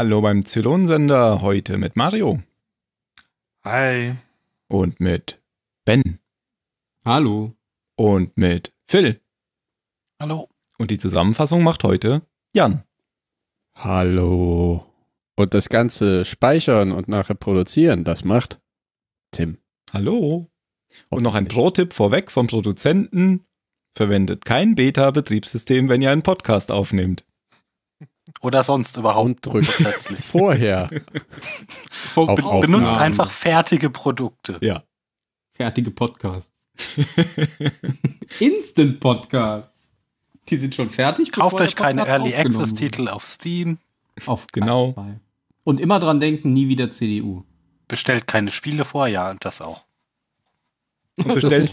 Hallo beim Zylonensender, heute mit Mario. Hi. Und mit Ben. Hallo. Und mit Phil. Hallo. Und die Zusammenfassung macht heute Jan. Hallo. Und das ganze Speichern und nachher produzieren, das macht Tim. Hallo. Und noch ein Pro-Tipp vorweg vom Produzenten. Verwendet kein Beta-Betriebssystem, wenn ihr einen Podcast aufnehmt. Oder sonst überhaupt. Und drückt plötzlich vorher. Benutzt einfach fertige Produkte. Ja. Fertige Podcasts. Instant Podcasts. Die sind schon fertig. Kauft euch keine Early Access Titel auf Steam. Auf genau. Und immer dran denken, nie wieder CDU. Bestellt keine Spiele vor, ja, und das auch. Und bestellt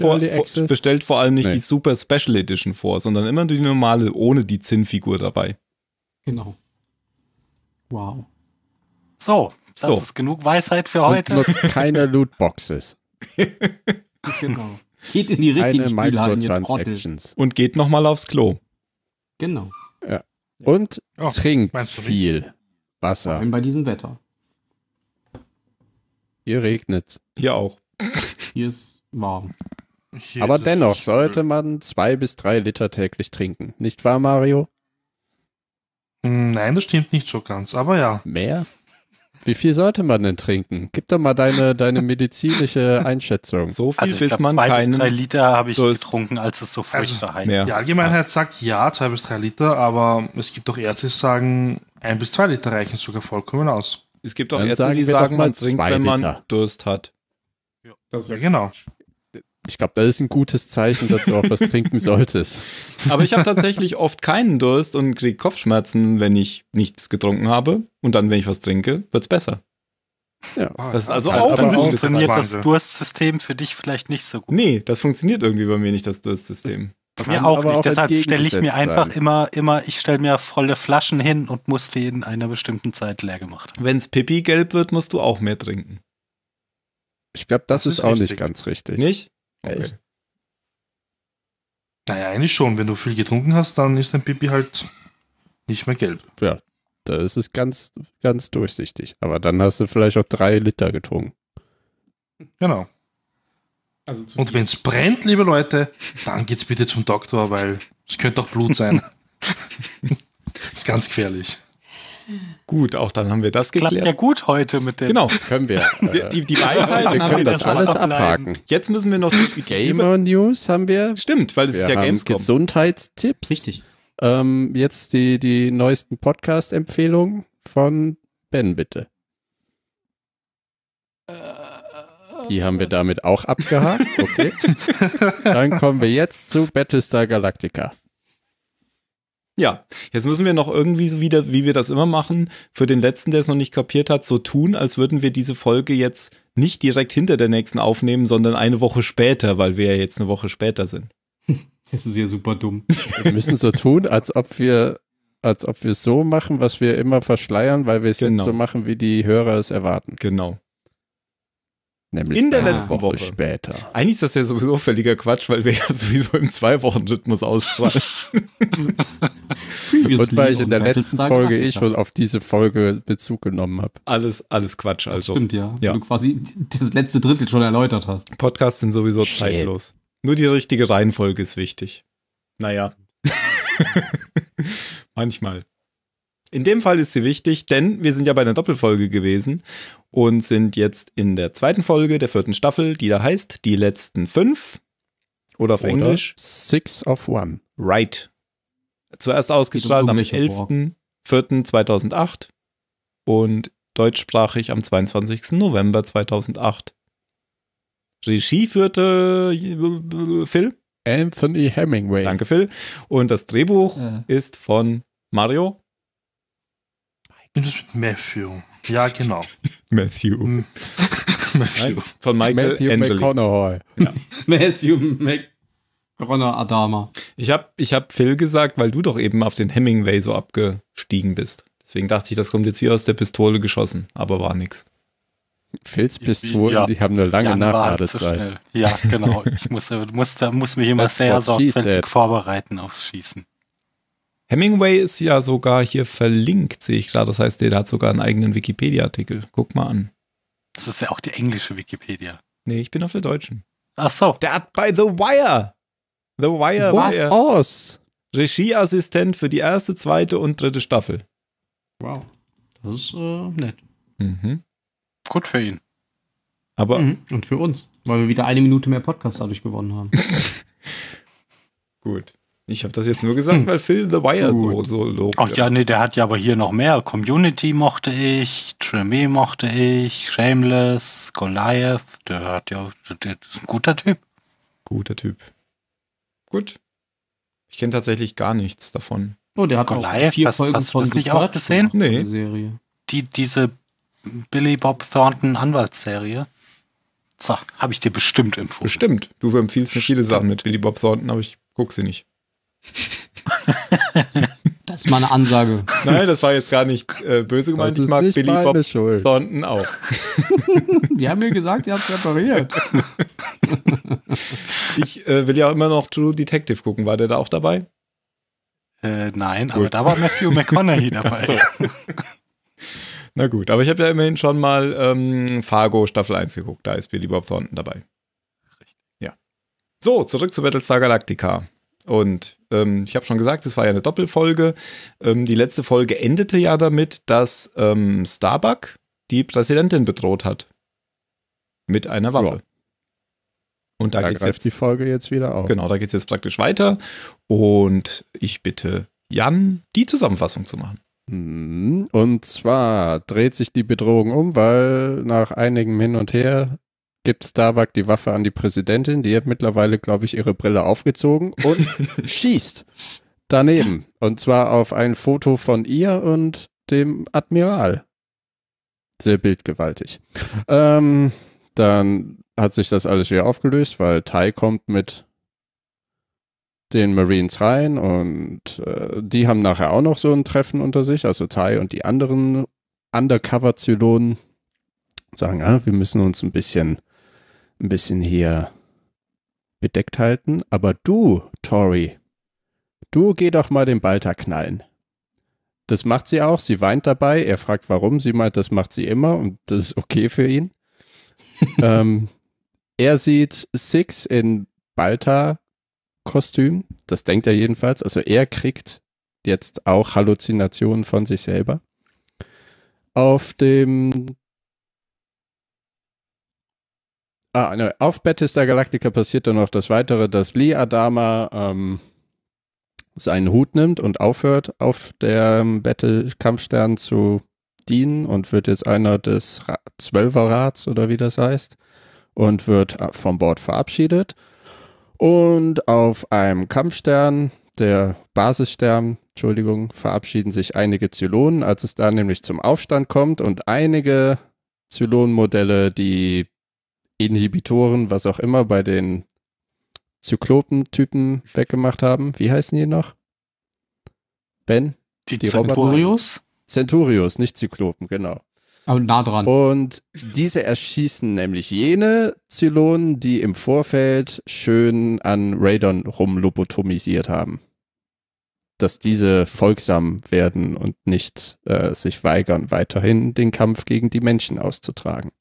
vor allem nicht die Super Special Edition vor, sondern immer die normale, ohne die Zinnfigur dabei. Genau. Wow. So, das ist genug Weisheit für heute. Und nutzt keine Lootboxes. Genau. Geht in die richtigen Spielhallen, ihr Trottel. Und geht nochmal aufs Klo. Genau. Ja. Und trinkt viel Wasser. Vor allem bei diesem Wetter. Hier regnet's. Hier auch. Hier ist warm. Hier aber dennoch sollte man 2 bis 3 Liter täglich trinken. Nicht wahr, Mario? Nein, das stimmt nicht so ganz, aber ja. Mehr? Wie viel sollte man denn trinken? Gib doch mal deine medizinische Einschätzung. So viel, also ich glaub, bis man 2 bis 3 Liter habe ich getrunken, als es so furchtbar heiß war. Die Allgemeinheit sagt ja, 2 bis 3 Liter, aber es gibt auch Ärzte, die sagen, 1 bis 2 Liter reichen sogar vollkommen aus. Es gibt auch Ärzte, die sagen, man trinkt, wenn man Durst hat. Ja, das genau. Ich glaube, das ist ein gutes Zeichen, dass du auch was trinken solltest. Aber ich habe tatsächlich oft keinen Durst und kriege Kopfschmerzen, wenn ich nichts getrunken habe. Und dann, wenn ich was trinke, wird es besser. Ja. Das ist also auch ein gutes Zeichen. Funktioniert das Durstsystem für dich vielleicht nicht so gut? Nee, das funktioniert irgendwie bei mir nicht, das Durstsystem. Bei mir auch nicht. Deshalb stelle ich mir einfach ich stelle mir volle Flaschen hin und muss die in einer bestimmten Zeit leer gemacht haben. Wenn es Pipi gelb wird, musst du auch mehr trinken. Ich glaube, das ist auch nicht ganz richtig. Nicht? Okay. Naja, eigentlich schon. Wenn du viel getrunken hast, dann ist dein Pipi halt nicht mehr gelb. Ja, da ist es ganz, ganz durchsichtig. Aber dann hast du vielleicht auch 3 Liter getrunken. Genau. Also und wenn es brennt, liebe Leute, dann geht's bitte zum Doktor, weil es könnte auch Blut sein. Ist ganz gefährlich. Gut, auch dann haben wir das geklärt. Klappt ja gut heute mit dem... Genau, können wir. Die Weisheit, wir können das alles abhaken. Jetzt müssen wir noch... Gamer-News haben wir. Stimmt, weil es ist ja Gamescom. Gesundheitstipps. Richtig. Jetzt die neuesten Podcast-Empfehlungen von Ben, bitte. Die haben wir damit auch abgehakt. Okay. Dann kommen wir jetzt zu Battlestar Galactica. Ja, jetzt müssen wir noch irgendwie so wieder, wie wir das immer machen, für den Letzten, der es noch nicht kapiert hat, so tun, als würden wir diese Folge jetzt nicht direkt hinter der nächsten aufnehmen, sondern eine Woche später, weil wir ja jetzt eine Woche später sind. Das ist ja super dumm. Wir müssen so tun, als ob wir so machen, was wir immer verschleiern, weil wir es jetzt so machen, wie die Hörer es erwarten. Genau. Nämlich in der letzten Woche später. Eigentlich ist das ja sowieso völliger Quatsch, weil wir ja sowieso im 2-Wochen-Rhythmus ausstrahlen. Und weil ich in der letzten Folge schon auf diese Folge Bezug genommen habe. Alles Quatsch. Also. Das stimmt, ja. Weil du quasi das letzte Drittel schon erläutert hast. Podcasts sind sowieso zeitlos. Nur die richtige Reihenfolge ist wichtig. Naja. Manchmal. In dem Fall ist sie wichtig, denn wir sind ja bei einer Doppelfolge gewesen und sind jetzt in der 2. Folge der 4. Staffel, die da heißt Die letzten 5 oder auf Englisch 6 of 1. Right. Zuerst ausgestrahlt am 11.04.2008 und deutschsprachig am 22. November 2008. Regie führte Phil. Anthony Hemingway. Danke, Phil. Und das Drehbuch ist von Mario. Matthew. Ja, genau. Matthew. Matthew. Von Matthew McConaughey. Ja. Matthew McConaughey Adama. Ich hab Phil gesagt, weil du doch eben auf den Hemingway so abgestiegen bist. Deswegen dachte ich, das kommt jetzt wie aus der Pistole geschossen. Aber war nix. Phils Pistolen, die haben eine lange Nachladezeit. Ja, genau. Ich muss mich immer sehr sorgfältig vorbereiten aufs Schießen. Hemingway ist ja sogar hier verlinkt, sehe ich gerade. Das heißt, der hat sogar einen eigenen Wikipedia-Artikel. Guck mal an. Das ist ja auch die englische Wikipedia. Nee, ich bin auf der deutschen. Ach so. Der hat bei The Wire. The Wire war er Regieassistent für die erste, zweite und dritte Staffel. Wow. Das ist nett. Mhm. Gut für ihn. Aber und für uns, weil wir wieder eine Minute mehr Podcast dadurch gewonnen haben. Gut. Ich habe das jetzt nur gesagt, weil Phil The Wire so lobt. Ach ja, nee, der hat ja aber hier noch mehr. Community mochte ich, Tremé mochte ich, Shameless, Goliath. Der hat ja, der ist ein guter Typ. Guter Typ. Gut. Ich kenne tatsächlich gar nichts davon. Oh, der hat Goliath, auch 4 Folgen von das nicht auch gesehen? Nee. Serie. Diese Billy Bob Thornton Anwaltsserie. So, habe ich dir bestimmt empfohlen. Bestimmt. Du empfiehlst mir viele Sachen mit Billy Bob Thornton, aber ich gucke sie nicht. Das ist mal eine Ansage. Nein, das war jetzt gar nicht böse gemeint. Ich mag Billy Bob Thornton auch. Die haben mir gesagt, ihr habt es repariert. Ich will ja immer noch True Detective gucken. War der da auch dabei? Nein, gut. Aber da war Matthew McConaughey dabei. So. Na gut, aber ich habe ja immerhin schon mal Fargo Staffel 1 geguckt. Da ist Billy Bob Thornton dabei. Richtig. Ja. So, zurück zu Battlestar Galactica. Und ich habe schon gesagt, es war ja eine Doppelfolge. Die letzte Folge endete ja damit, dass Starbuck die Präsidentin bedroht hat. Mit einer Waffe. Ja. Und da geht jetzt die Folge jetzt wieder auf. Genau, da geht es jetzt praktisch weiter. Und ich bitte Jan, die Zusammenfassung zu machen. Und zwar dreht sich die Bedrohung um, weil nach einigem Hin und Her gibt Starbuck die Waffe an die Präsidentin, die hat mittlerweile, glaube ich, ihre Brille aufgezogen und schießt daneben. Und zwar auf ein Foto von ihr und dem Admiral. Sehr bildgewaltig. Dann hat sich das alles wieder aufgelöst, weil Ty kommt mit den Marines rein und die haben nachher auch noch so ein Treffen unter sich. Also Ty und die anderen Undercover-Zylonen sagen, ja, wir müssen uns ein bisschen hier bedeckt halten. Aber du, Tory, du geh doch mal den Baltar knallen. Das macht sie auch. Sie weint dabei. Er fragt, warum. Sie meint, das macht sie immer und das ist okay für ihn. Er sieht Six in Baltar-Kostüm. Das denkt er jedenfalls. Also er kriegt jetzt auch Halluzinationen von sich selber. Auf Battlestar Galactica passiert dann noch das Weitere, dass Lee Adama seinen Hut nimmt und aufhört, auf der Battle-Kampfstern zu dienen und wird jetzt einer des 12er-Rats oder wie das heißt und wird vom Bord verabschiedet. Und auf einem Kampfstern, der Basisstern, verabschieden sich einige Zylonen, als es da nämlich zum Aufstand kommt und einige Zylonenmodelle, die Inhibitoren, was auch immer, bei den Zyklopen-Typen weggemacht haben. Wie heißen die noch? Ben? Die Centurios? Centurios, nicht Zyklopen, genau. Aber nah dran. Und diese erschießen nämlich jene Zylonen, die im Vorfeld schön an Raidern rumlobotomisiert haben. Dass diese folgsam werden und nicht sich weigern, weiterhin den Kampf gegen die Menschen auszutragen.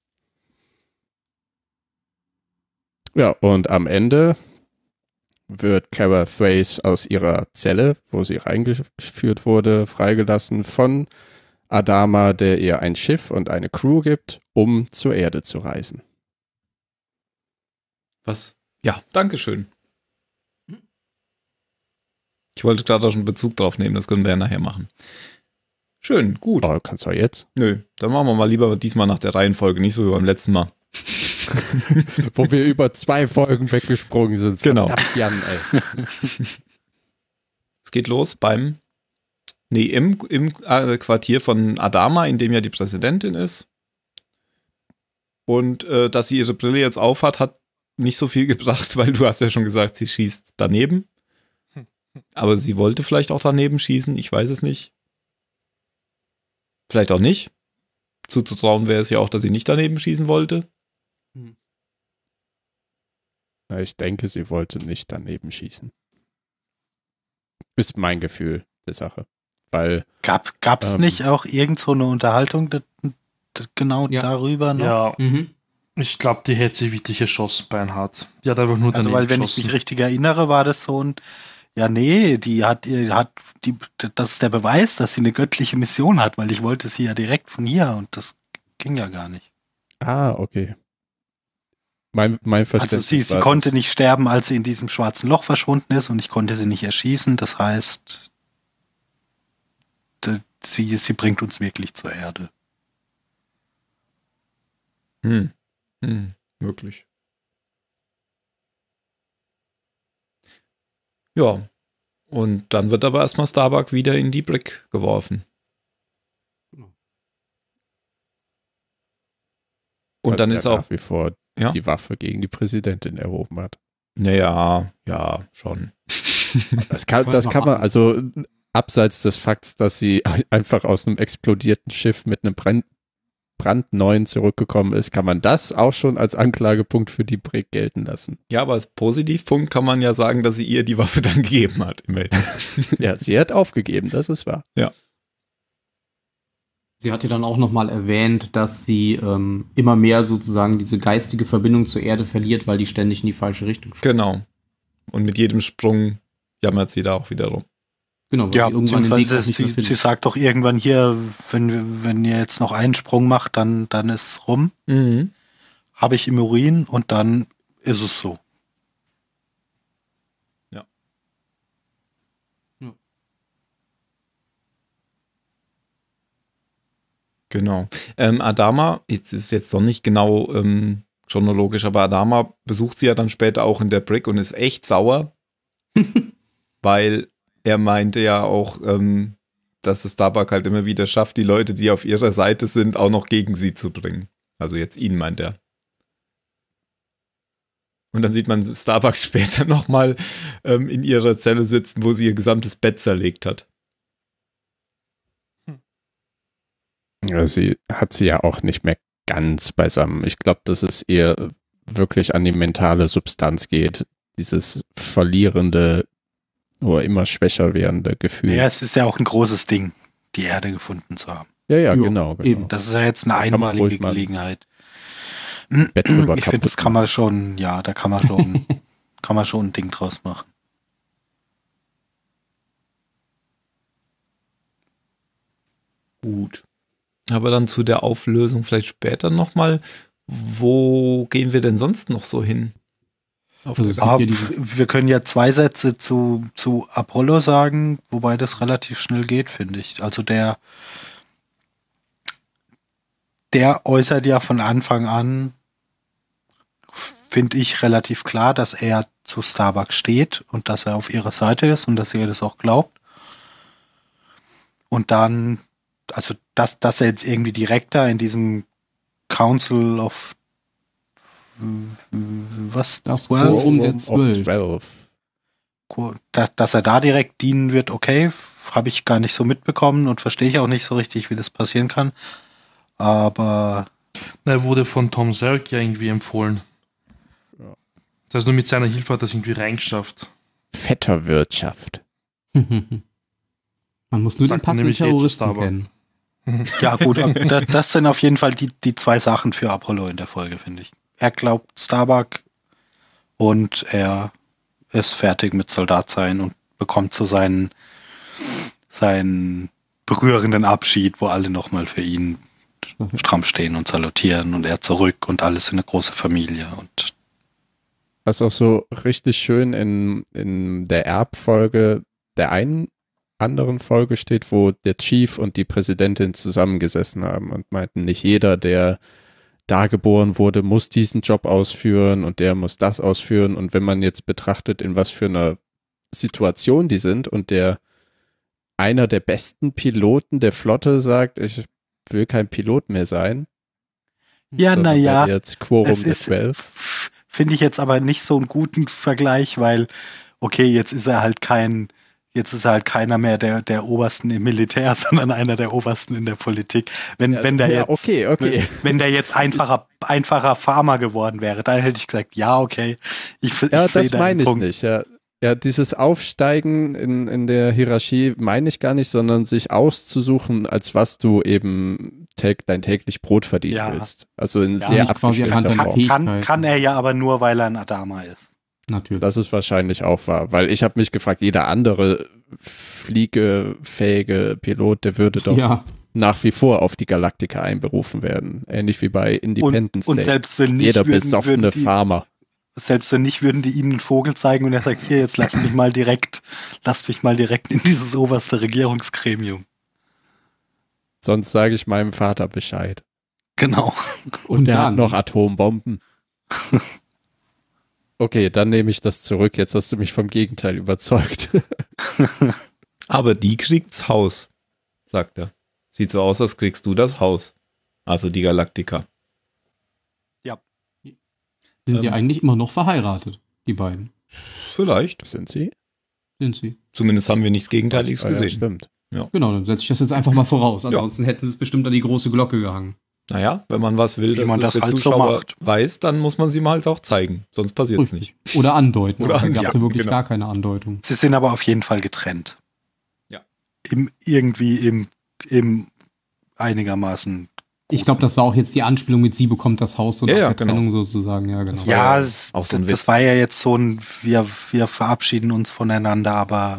Ja, und am Ende wird Kara Thrace aus ihrer Zelle, wo sie reingeführt wurde, freigelassen von Adama, der ihr ein Schiff und eine Crew gibt, um zur Erde zu reisen. Was? Ja, dankeschön. Ich wollte gerade auch schon Bezug drauf nehmen, das können wir ja nachher machen. Schön, gut. Oh, kannst du jetzt? Nö, dann machen wir mal lieber diesmal nach der Reihenfolge, nicht so wie beim letzten Mal. Wo wir über 2 Folgen weggesprungen sind. Genau. Verdammt, Jan, ey. Es geht los im Quartier von Adama, in dem ja die Präsidentin ist. Und dass sie ihre Brille jetzt aufhat, hat nicht so viel gebracht, weil du hast ja schon gesagt, sie schießt daneben. Aber sie wollte vielleicht auch daneben schießen, ich weiß es nicht. Vielleicht auch nicht. Zuzutrauen wäre es ja auch, dass sie nicht daneben schießen wollte. Ich denke, sie wollte nicht daneben schießen. Ist mein Gefühl. der Sache. Weil gab's nicht auch irgend so eine Unterhaltung genau darüber noch? Ja, ich glaube, die hätte sie wirklich geschossen, Beinhardt. Die hat einfach nur daneben geschossen. Also, weil, wenn ich mich richtig erinnere, war das so ein das ist der Beweis, dass sie eine göttliche Mission hat, weil ich wollte sie ja direkt von hier und das ging ja gar nicht. Ah, okay. Mein Verständnis also sie konnte nicht sterben, als sie in diesem schwarzen Loch verschwunden ist und ich konnte sie nicht erschießen. Das heißt, sie bringt uns wirklich zur Erde. Möglich. Ja, und dann wird aber erstmal Starbuck wieder in die Brick geworfen. Genau. Und dann ist auch nach wie vor die Waffe gegen die Präsidentin erhoben hat. Naja, ja, schon. Das kann man, also abseits des Fakts, dass sie einfach aus einem explodierten Schiff mit einem brandneuen zurückgekommen ist, kann man das auch schon als Anklagepunkt für die Brick gelten lassen. Ja, aber als Positivpunkt kann man ja sagen, dass sie ihr die Waffe dann gegeben hat. Ja, sie hat aufgegeben, das ist wahr. Ja. Sie hat ja dann auch nochmal erwähnt, dass sie immer mehr sozusagen diese geistige Verbindung zur Erde verliert, weil die ständig in die falsche Richtung fliegt. Genau. Und mit jedem Sprung jammert sie da auch wieder rum. Genau, ja, beziehungsweise sie sagt doch irgendwann hier, wenn ihr jetzt noch einen Sprung macht, dann ist es rum. Habe ich im Urin und dann ist es so. Ja. Genau. Adama, jetzt ist jetzt noch nicht genau chronologisch, aber Adama besucht sie ja dann später auch in der Brick und ist echt sauer, weil er meinte ja auch, dass es Starbuck halt immer wieder schafft, die Leute, die auf ihrer Seite sind, auch noch gegen sie zu bringen. Also jetzt ihn meint er. Und dann sieht man Starbuck später nochmal in ihrer Zelle sitzen, wo sie ihr gesamtes Bett zerlegt hat. Ja, sie hat sie ja auch nicht mehr ganz beisammen. Ich glaube, dass es ihr wirklich an die mentale Substanz geht. Dieses verlierende, oder immer schwächer werdende Gefühl. Ja, es ist ja auch ein großes Ding, die Erde gefunden zu haben. Ja, genau. Eben. Das ist ja jetzt eine einmalige Gelegenheit. Ich finde, das kann man schon, kann man schon ein Ding draus machen. Gut. Aber dann zu der Auflösung vielleicht später nochmal. Wo gehen wir denn sonst noch so hin? Wir können ja zwei Sätze zu Apollo sagen, wobei das relativ schnell geht, finde ich. Also der äußert ja von Anfang an, finde ich, relativ klar, dass er zu Starbuck steht und dass er auf ihrer Seite ist und dass er das auch glaubt. Und dann, also dass er jetzt irgendwie direkt da in diesem Council of das Quorum der 12. Dass er da direkt dienen wird, okay, habe ich gar nicht so mitbekommen und verstehe ich auch nicht so richtig, wie das passieren kann. Aber er wurde von Tom Selleck ja irgendwie empfohlen. Ja. Das heißt, nur mit seiner Hilfe hat er es irgendwie reingeschafft. Vetterwirtschaft. Man muss nur den passenden Terroristen kennen. Ja gut, das sind auf jeden Fall die zwei Sachen für Apollo in der Folge, finde ich. Er glaubt Starbuck und er ist fertig mit Soldat sein und bekommt so seinen berührenden Abschied, wo alle nochmal für ihn stramm stehen und salutieren und er zurück und alles in eine große Familie. Und was auch so richtig schön in der Erbfolge der einen anderen Folge steht, wo der Chief und die Präsidentin zusammengesessen haben und meinten, nicht jeder, der da geboren wurde, muss diesen Job ausführen und der muss das ausführen. Und wenn man jetzt betrachtet, in was für einer Situation die sind und einer der besten Piloten der Flotte sagt, ich will kein Pilot mehr sein. Ja, naja. Jetzt Quorum der 12. Finde ich jetzt aber nicht so einen guten Vergleich, weil, okay, jetzt ist er halt keiner mehr der Obersten im Militär, sondern einer der Obersten in der Politik. Wenn der jetzt einfacher Farmer geworden wäre, dann hätte ich gesagt, ja, okay. Ich sehe das meine ich Punkt. Nicht. Ja. Ja, dieses Aufsteigen in der Hierarchie meine ich gar nicht, sondern sich auszusuchen, als was du eben dein täglich Brot verdienen willst. Also in sehr abgeschwächter Form. Kann er ja aber nur, weil er ein Adama ist. Natürlich. Das ist wahrscheinlich auch wahr, weil ich habe mich gefragt, jeder andere fliegefähige Pilot, der würde doch nach wie vor auf die Galaktika einberufen werden. Ähnlich wie bei Independence Day. Und selbst wenn nicht, jeder besoffene Farmer. Selbst wenn nicht, würden die ihm einen Vogel zeigen und er sagt, hier, jetzt lasst mich mal direkt in dieses oberste Regierungsgremium. Sonst sage ich meinem Vater Bescheid. Genau. Und er hat noch Atombomben. Okay, dann nehme ich das zurück. Jetzt hast du mich vom Gegenteil überzeugt. Aber die kriegt's Haus, sagt er. Sieht so aus, als kriegst du das Haus. Also die Galaktika. Sind die eigentlich immer noch verheiratet, die beiden? Vielleicht. Sind sie. Zumindest haben wir nichts Gegenteiliges gesehen. Stimmt. Ja. Genau, dann setze ich das jetzt einfach mal voraus. Ansonsten hätten sie es bestimmt an die große Glocke gehangen. Naja, wenn man was will, dass das der Zuschauer weiß, dann muss man sie mal halt auch zeigen. Sonst passiert es nicht. Oder andeuten. Oder dann gab es wirklich gar keine Andeutung. Sie sind aber auf jeden Fall getrennt. Ja. Irgendwie einigermaßen. Ich glaube, das war auch jetzt die Anspielung mit sie bekommt das Haus und der Trennung sozusagen. Ja, genau. Das war ja jetzt so ein wir verabschieden uns voneinander, aber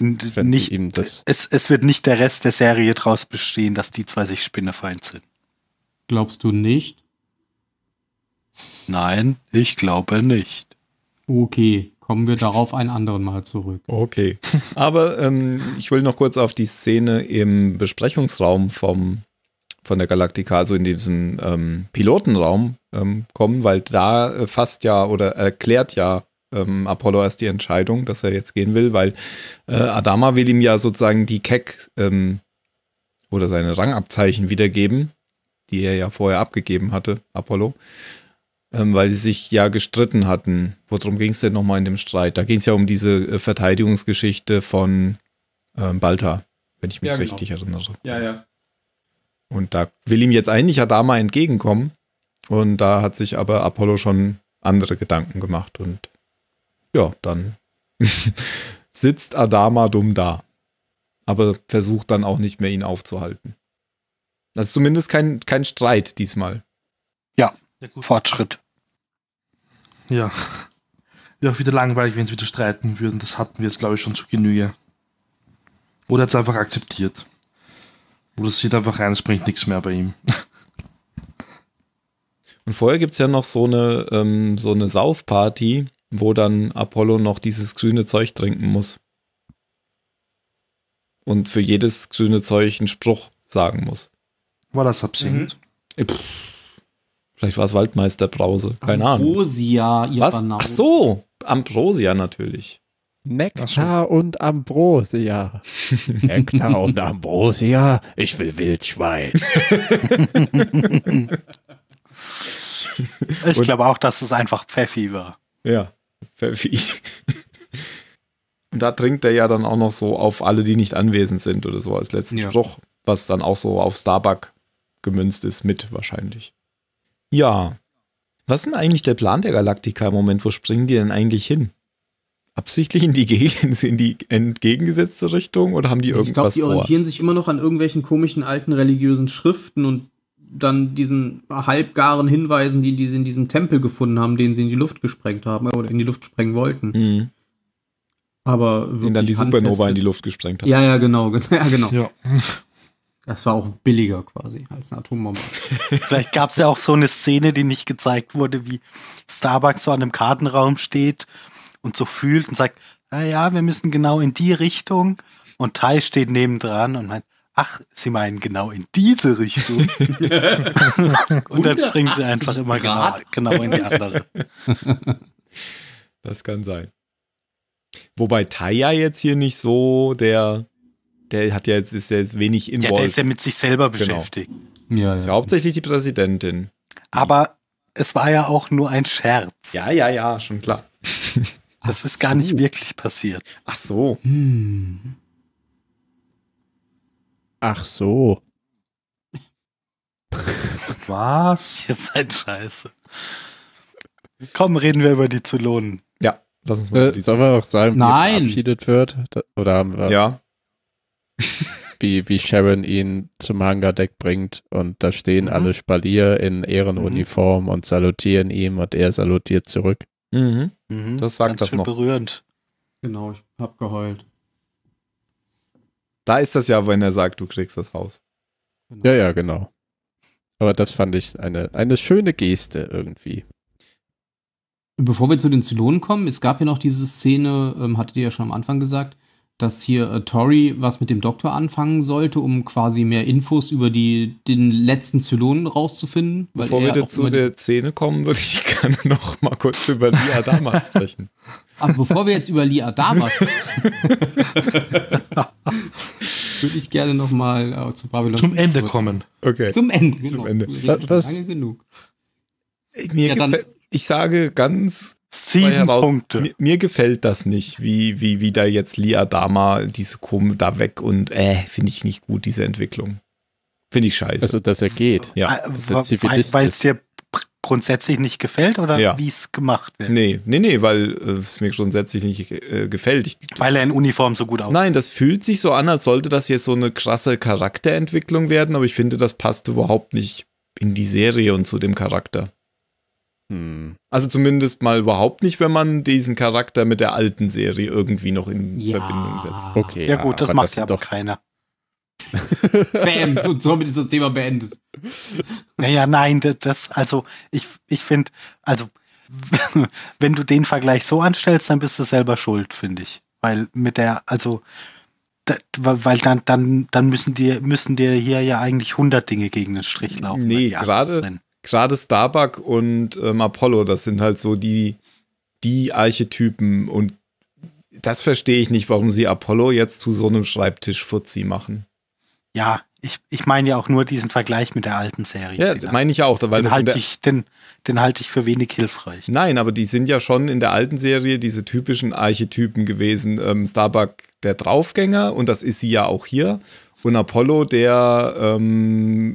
nicht, es wird nicht der Rest der Serie draus bestehen, dass die zwei sich spinnefeind sind. Glaubst du nicht? Nein, ich glaube nicht. Okay, kommen wir darauf ein anderen Mal zurück. Okay, aber ich will noch kurz auf die Szene im Besprechungsraum von der Galaktika, also in diesem Pilotenraum kommen, weil da erklärt Apollo erst die Entscheidung, dass er jetzt gehen will, weil Adama will ihm ja sozusagen die Keck oder seine Rangabzeichen wiedergeben, die er ja vorher abgegeben hatte, Apollo, weil sie sich ja gestritten hatten. Worum ging es denn nochmal in dem Streit? Da ging es ja um diese Verteidigungsgeschichte von Baltar, wenn ich mich richtig erinnere. Ja. Und da will ihm jetzt eigentlich Adama entgegenkommen. Und da hat sich aber Apollo schon andere Gedanken gemacht. Und ja, dann sitzt Adama dumm da. Aber versucht dann auch nicht mehr, ihn aufzuhalten. Das ist zumindest kein Streit diesmal. Ja, Fortschritt. Ja. Wäre auch wieder langweilig, wenn sie wieder streiten würden. Das hatten wir jetzt, glaube ich, schon zu Genüge. Oder hat es einfach akzeptiert. Oder es sieht einfach rein, es bringt nichts mehr bei ihm. Und vorher gibt es ja noch so eine Saufparty, wo dann Apollo noch dieses grüne Zeug trinken muss. Und für jedes grüne Zeug einen Spruch sagen muss. War das absinkt? Vielleicht war es Waldmeisterbrause, keine Ahnung. Ambrosia, ihr Banausen. Ach so, Ambrosia natürlich. Nektar und Ambrosia. Nektar und Ambrosia, ich will Wildschwein. Ich glaube auch, dass es einfach Pfeffi war. Ja, Pfeffi. Und da trinkt er ja dann auch noch so auf alle, die nicht anwesend sind oder so als letzten Spruch, was dann auch so auf Starbuck gemünzt ist mit wahrscheinlich. Ja. Was ist denn eigentlich der Plan der Galaktika im Moment? Wo springen die denn eigentlich hin? Absichtlich in die entgegengesetzte Richtung oder haben die irgendwas vor? Ich glaube, die orientieren sich immer noch an irgendwelchen komischen alten religiösen Schriften und dann diesen halbgaren Hinweisen, die sie in diesem Tempel gefunden haben, den sie in die Luft gesprengt haben oder in die Luft sprengen wollten. Mhm. Aber wirklich den dann die Supernova in die Luft gesprengt haben. Ja, genau. Ja, genau. Ja. Das war auch billiger quasi als eine Atombombe. Vielleicht gab es ja auch so eine Szene, die nicht gezeigt wurde, wie Starbuck so an einem Kartenraum steht und so fühlt und sagt, naja, wir müssen genau in die Richtung. Und Tai steht nebendran und meint, ach, sie meinen genau in diese Richtung. Und dann springt sie einfach immer genau in die andere. Das kann sein. Wobei Tai ja jetzt hier nicht so der hat ja jetzt, ist ja jetzt wenig involviert. Ja, der ist ja mit sich selber beschäftigt. Genau. Ja. Ist ja hauptsächlich die Präsidentin. Aber es war ja auch nur ein Scherz. Ja, schon klar. Das ist gar nicht wirklich passiert. Ach so. Ach so. Was? Ihr seid scheiße. Komm, reden wir über die Zylonen. Ja, Lass uns mal sollen wir auch sagen, wie er verabschiedet wird? Oder haben wir wie Sharon ihn zum Hangardeck bringt und da stehen alle Spalier in Ehrenuniform und salutieren ihm und er salutiert zurück. Das sagt das noch. Ganz schön berührend. Genau, ich hab geheult. Da ist das ja, wenn er sagt, du kriegst das Haus. Genau. Ja, ja, genau. Aber das fand ich eine schöne Geste irgendwie. Bevor wir zu den Zylonen kommen, es gab ja noch diese Szene, hattet ihr ja schon am Anfang gesagt, dass hier Tory was mit dem Doktor anfangen sollte, um quasi mehr Infos über den letzten Zylonen rauszufinden. Weil bevor wir jetzt zu der Szene kommen, würde ich gerne noch mal kurz über Lee Adama sprechen. Ach, bevor wir jetzt über Lee Adama sprechen, würde ich gerne noch mal zu Babylon zum Ende kommen. Okay. Zum Ende, genau. Zum Ende. Lange genug. Ich sage ganz 7 Punkte. Mir gefällt das nicht, wie da jetzt Lee Adama diese Kurve da weg und finde ich nicht gut, diese Entwicklung. Finde ich scheiße. Also, dass er geht. Ja. Weil es dir grundsätzlich nicht gefällt oder wie es gemacht wird? Nee, weil es mir grundsätzlich nicht gefällt. Weil er in Uniform so gut aussieht. Nein, das fühlt sich so an, als sollte das jetzt so eine krasse Charakterentwicklung werden, aber ich finde, das passt überhaupt nicht in die Serie und zu dem Charakter. Also zumindest mal überhaupt nicht, wenn man diesen Charakter mit der alten Serie irgendwie noch in Verbindung setzt. Okay, ja gut, das macht ja doch keiner. Bam, somit ist das Thema beendet. Naja, nein, ich finde, wenn du den Vergleich so anstellst, dann bist du selber schuld, finde ich. Weil dann müssen dir hier ja eigentlich 100 Dinge gegen den Strich laufen. Nee, gerade Starbuck und Apollo, das sind halt so die Archetypen und das verstehe ich nicht, warum sie Apollo jetzt zu so einem Schreibtisch-Fuzzi machen. Ja, ich meine ja auch nur diesen Vergleich mit der alten Serie. Ja, das meine ich auch. Weil den halte ich für wenig hilfreich. Nein, aber die sind ja schon in der alten Serie diese typischen Archetypen gewesen. Starbuck, der Draufgänger, und das ist sie ja auch hier. Und Apollo, der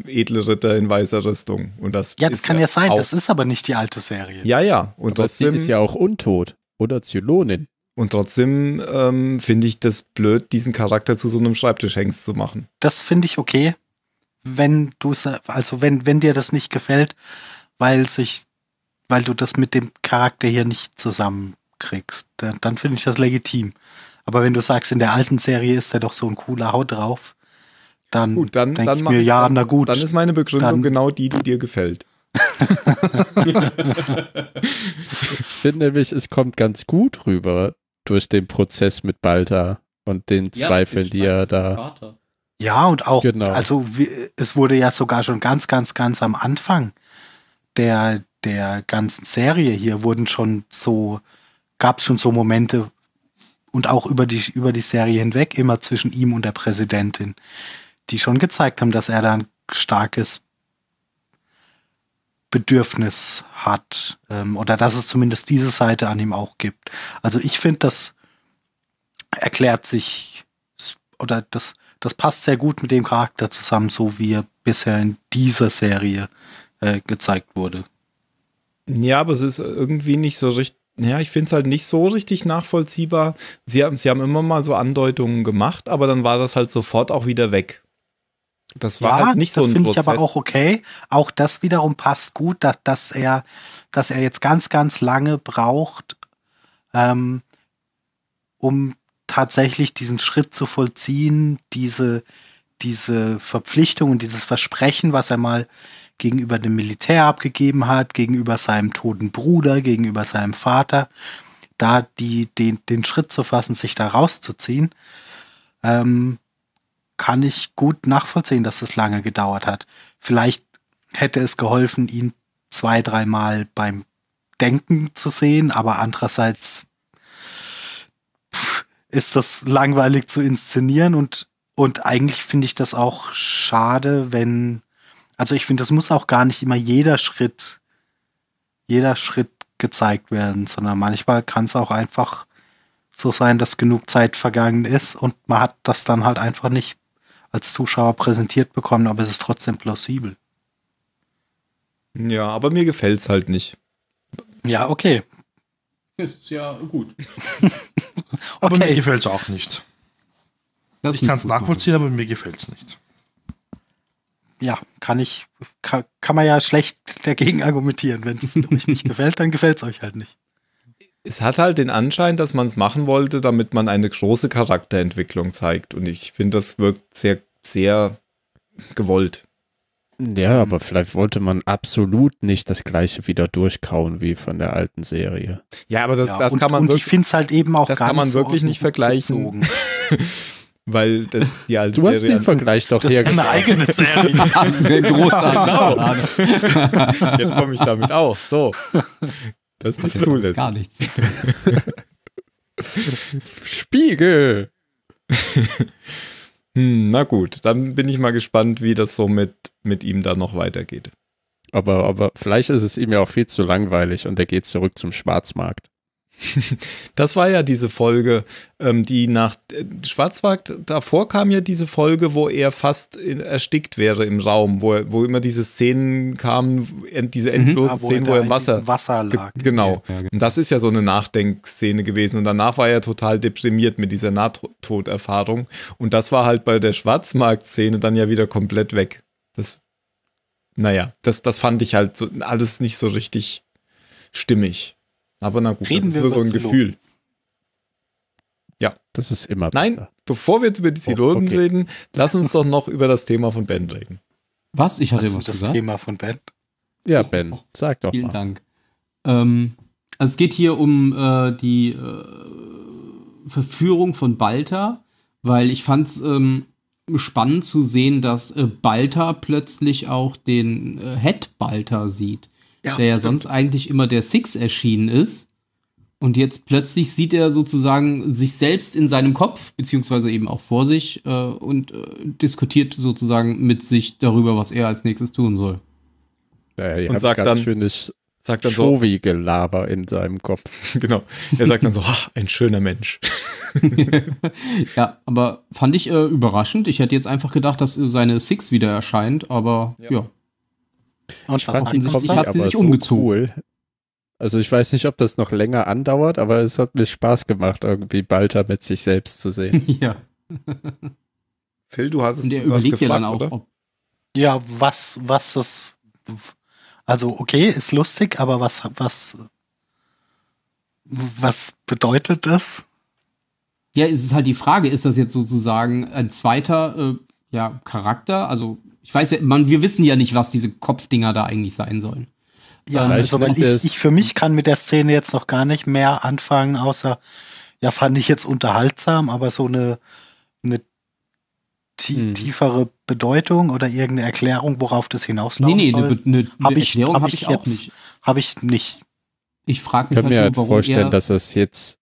edle Ritter in weißer Rüstung. Und das ja, das ist kann ja sein. Das ist aber nicht die alte Serie. Ja. Und aber trotzdem ist ja auch untot. Oder Zylonin. Und trotzdem finde ich das blöd, diesen Charakter zu so einem Schreibtischhengst zu machen. Das finde ich okay, wenn du wenn dir das nicht gefällt, weil du das mit dem Charakter hier nicht zusammenkriegst. Dann finde ich das legitim. Aber wenn du sagst, in der alten Serie ist er doch so ein cooler Haut drauf, dann denke ich mir, na gut. Dann ist meine Begründung genau die dir gefällt. Ich finde nämlich, es kommt ganz gut rüber durch den Prozess mit Baltar und den Zweifeln, die er da... Ja, und auch, es wurde ja sogar schon ganz, ganz, ganz am Anfang der ganzen Serie hier gab es schon so Momente und auch über die Serie hinweg immer zwischen ihm und der Präsidentin, die schon gezeigt haben, dass er da ein starkes Bedürfnis hat oder dass es zumindest diese Seite an ihm auch gibt. Also ich finde, das erklärt sich oder das passt sehr gut mit dem Charakter zusammen, so wie er bisher in dieser Serie gezeigt wurde. Ja, aber es ist irgendwie nicht so richtig, ich finde es halt nicht so richtig nachvollziehbar. Sie haben immer mal so Andeutungen gemacht, aber dann war das halt sofort auch wieder weg. Das war halt nicht so ein Prozess. Das finde ich aber auch okay. Auch das wiederum passt gut, dass er jetzt ganz, ganz lange braucht, um tatsächlich diesen Schritt zu vollziehen, diese Verpflichtung und dieses Versprechen, was er mal gegenüber dem Militär abgegeben hat, gegenüber seinem toten Bruder, gegenüber seinem Vater, da den Schritt zu fassen, sich da rauszuziehen, kann ich gut nachvollziehen, dass das lange gedauert hat. Vielleicht hätte es geholfen, ihn 2-3 Mal beim Denken zu sehen, aber andererseits ist das langweilig zu inszenieren und eigentlich finde ich das auch schade, also ich finde, das muss auch gar nicht immer jeder Schritt gezeigt werden, sondern manchmal kann es auch einfach so sein, dass genug Zeit vergangen ist und man hat das dann halt einfach nicht als Zuschauer präsentiert bekommen, aber es ist trotzdem plausibel. Ja, aber mir gefällt es halt nicht. Ja, okay. Ist ja gut. Aber okay. Mir gefällt es auch nicht. Das ich kann es nachvollziehen, aber mir gefällt es nicht. Ja, kann man ja schlecht dagegen argumentieren. Wenn es euch nicht gefällt, dann gefällt es euch halt nicht. Es hat halt den Anschein, dass man es machen wollte, damit man eine große Charakterentwicklung zeigt. Und ich finde, das wirkt sehr, sehr gewollt. Ja, aber vielleicht wollte man absolut nicht das Gleiche wieder durchkauen wie von der alten Serie. Ja, aber das kann man wirklich... Und ich finde es halt eben auch gar nicht so. Das kann man wirklich nicht vergleichen. Weil das die alte Serie... Du hast den Vergleich doch hergestellt. Das ist eine eigene Serie. Sehr großartig. Genau. Jetzt komme ich damit auch. So. Das ist nicht zulässig. Gar nichts. Spiegel. Na gut, dann bin ich mal gespannt, wie das so mit ihm da noch weitergeht. Aber vielleicht ist es ihm ja auch viel zu langweilig und er geht zurück zum Schwarzmarkt. Das war ja diese Folge, die nach Schwarzmarkt, davor kam ja diese Folge, wo er fast erstickt wäre im Raum, wo immer diese Szenen kamen, diese endlosen Szenen, wo er im Wasser lag. Genau. Ja, genau. Und das ist ja so eine Nachdenkszene gewesen und danach war er total deprimiert mit dieser Nahtoderfahrung und das war halt bei der Schwarzmarkt-Szene dann ja wieder komplett weg. Das fand ich halt so, alles nicht so richtig stimmig. Aber na gut, das ist nur so ein Gefühl. Ja. Das ist immer besser. Nein, bevor wir jetzt über die Zylonen reden, lass uns doch noch über das Thema von Ben reden. Was? Ich hatte was gesagt? Das Thema von Ben? Ja, Ben, sag doch mal. Vielen Dank. Also es geht hier um die Verführung von Baltar, weil ich fand es spannend zu sehen, dass Baltar plötzlich auch den Head Baltar sieht. Der ja sonst eigentlich immer der Six erschienen ist. Und jetzt plötzlich sieht er sozusagen sich selbst in seinem Kopf, beziehungsweise eben auch vor sich und diskutiert sozusagen mit sich darüber, was er als nächstes tun soll. Ja, und sagt ganz dann schönes Gelaber in seinem Kopf. Genau. Er sagt dann so, ein schöner Mensch. Ja, aber fand ich überraschend. Ich hätte jetzt einfach gedacht, dass seine Six wieder erscheint, aber ja. Und ich fand die Kombi hat sie sich umgezogen. So cool. Also ich weiß nicht, ob das noch länger andauert, aber es hat mir Spaß gemacht, irgendwie Baltar mit sich selbst zu sehen. Ja. Phil, du hast es überlegt ja dann auch, oder? Ja, was das... Also okay, ist lustig, aber was bedeutet das? Ja, es ist halt die Frage, ist das jetzt sozusagen ein zweiter Charakter, also ich weiß ja, wir wissen ja nicht, was diese Kopfdinger da eigentlich sein sollen. Ja, also, weil ich für mich kann mit der Szene jetzt noch gar nicht mehr anfangen, außer, ja, fand ich jetzt unterhaltsam, aber so eine tiefere Bedeutung oder irgendeine Erklärung, worauf das hinauslaufen soll. Eine Erklärung habe ich auch nicht. Habe ich nicht. Ich frage mich, mir halt, warum vorstellen, dass das jetzt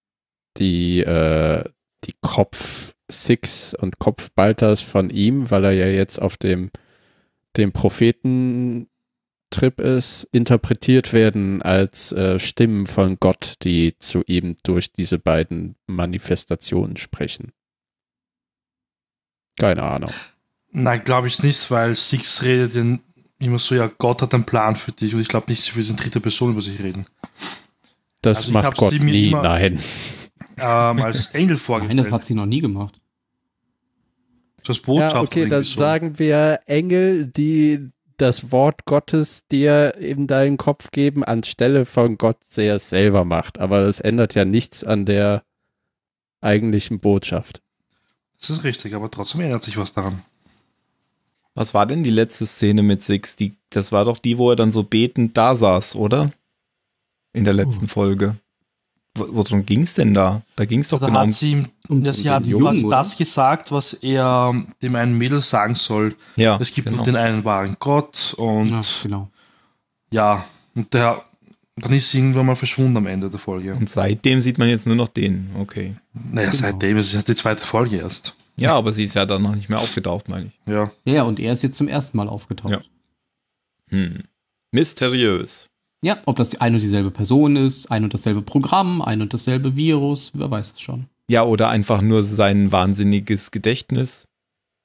die Kopf-Six und Kopf-Baltars von ihm, weil er ja jetzt auf dem Prophetentrip ist, interpretiert werden als Stimmen von Gott, die zu ihm durch diese beiden Manifestationen sprechen. Keine Ahnung. Nein, glaube ich nicht, weil Six redet immer so, ja, Gott hat einen Plan für dich und ich glaube nicht, sie würde in dritter Person über sich reden. Das also macht Gott nie, nein. Als Engel vorgestellt. Nein, das hat sie noch nie gemacht. Das Botschaft, ja, okay, dann so. Sagen wir Engel, die das Wort Gottes dir in deinen Kopf geben, anstelle von Gott, der es selber macht. Aber das ändert ja nichts an der eigentlichen Botschaft. Das ist richtig, aber trotzdem ändert sich was daran. Was war denn die letzte Szene mit Six? Das war doch die, wo er dann so betend da saß, oder? In der letzten Folge. Worum ging es denn da? Da ging es doch genau um das gesagt, was er dem einen Mädel sagen soll. Ja, es gibt nur den einen wahren Gott und und dann ist sie irgendwann mal verschwunden am Ende der Folge. Und seitdem sieht man jetzt nur noch den, okay. Naja, seitdem ist es ja die zweite Folge erst. Ja, aber sie ist ja dann noch nicht mehr aufgetaucht, meine ich. Ja, ja, und er ist jetzt zum ersten Mal aufgetaucht. Ja. Mysteriös. Ja, ob das die ein und dieselbe Person ist, ein und dasselbe Programm, ein und dasselbe Virus, wer weiß es schon. Ja, oder einfach nur sein wahnsinniges Gedächtnis,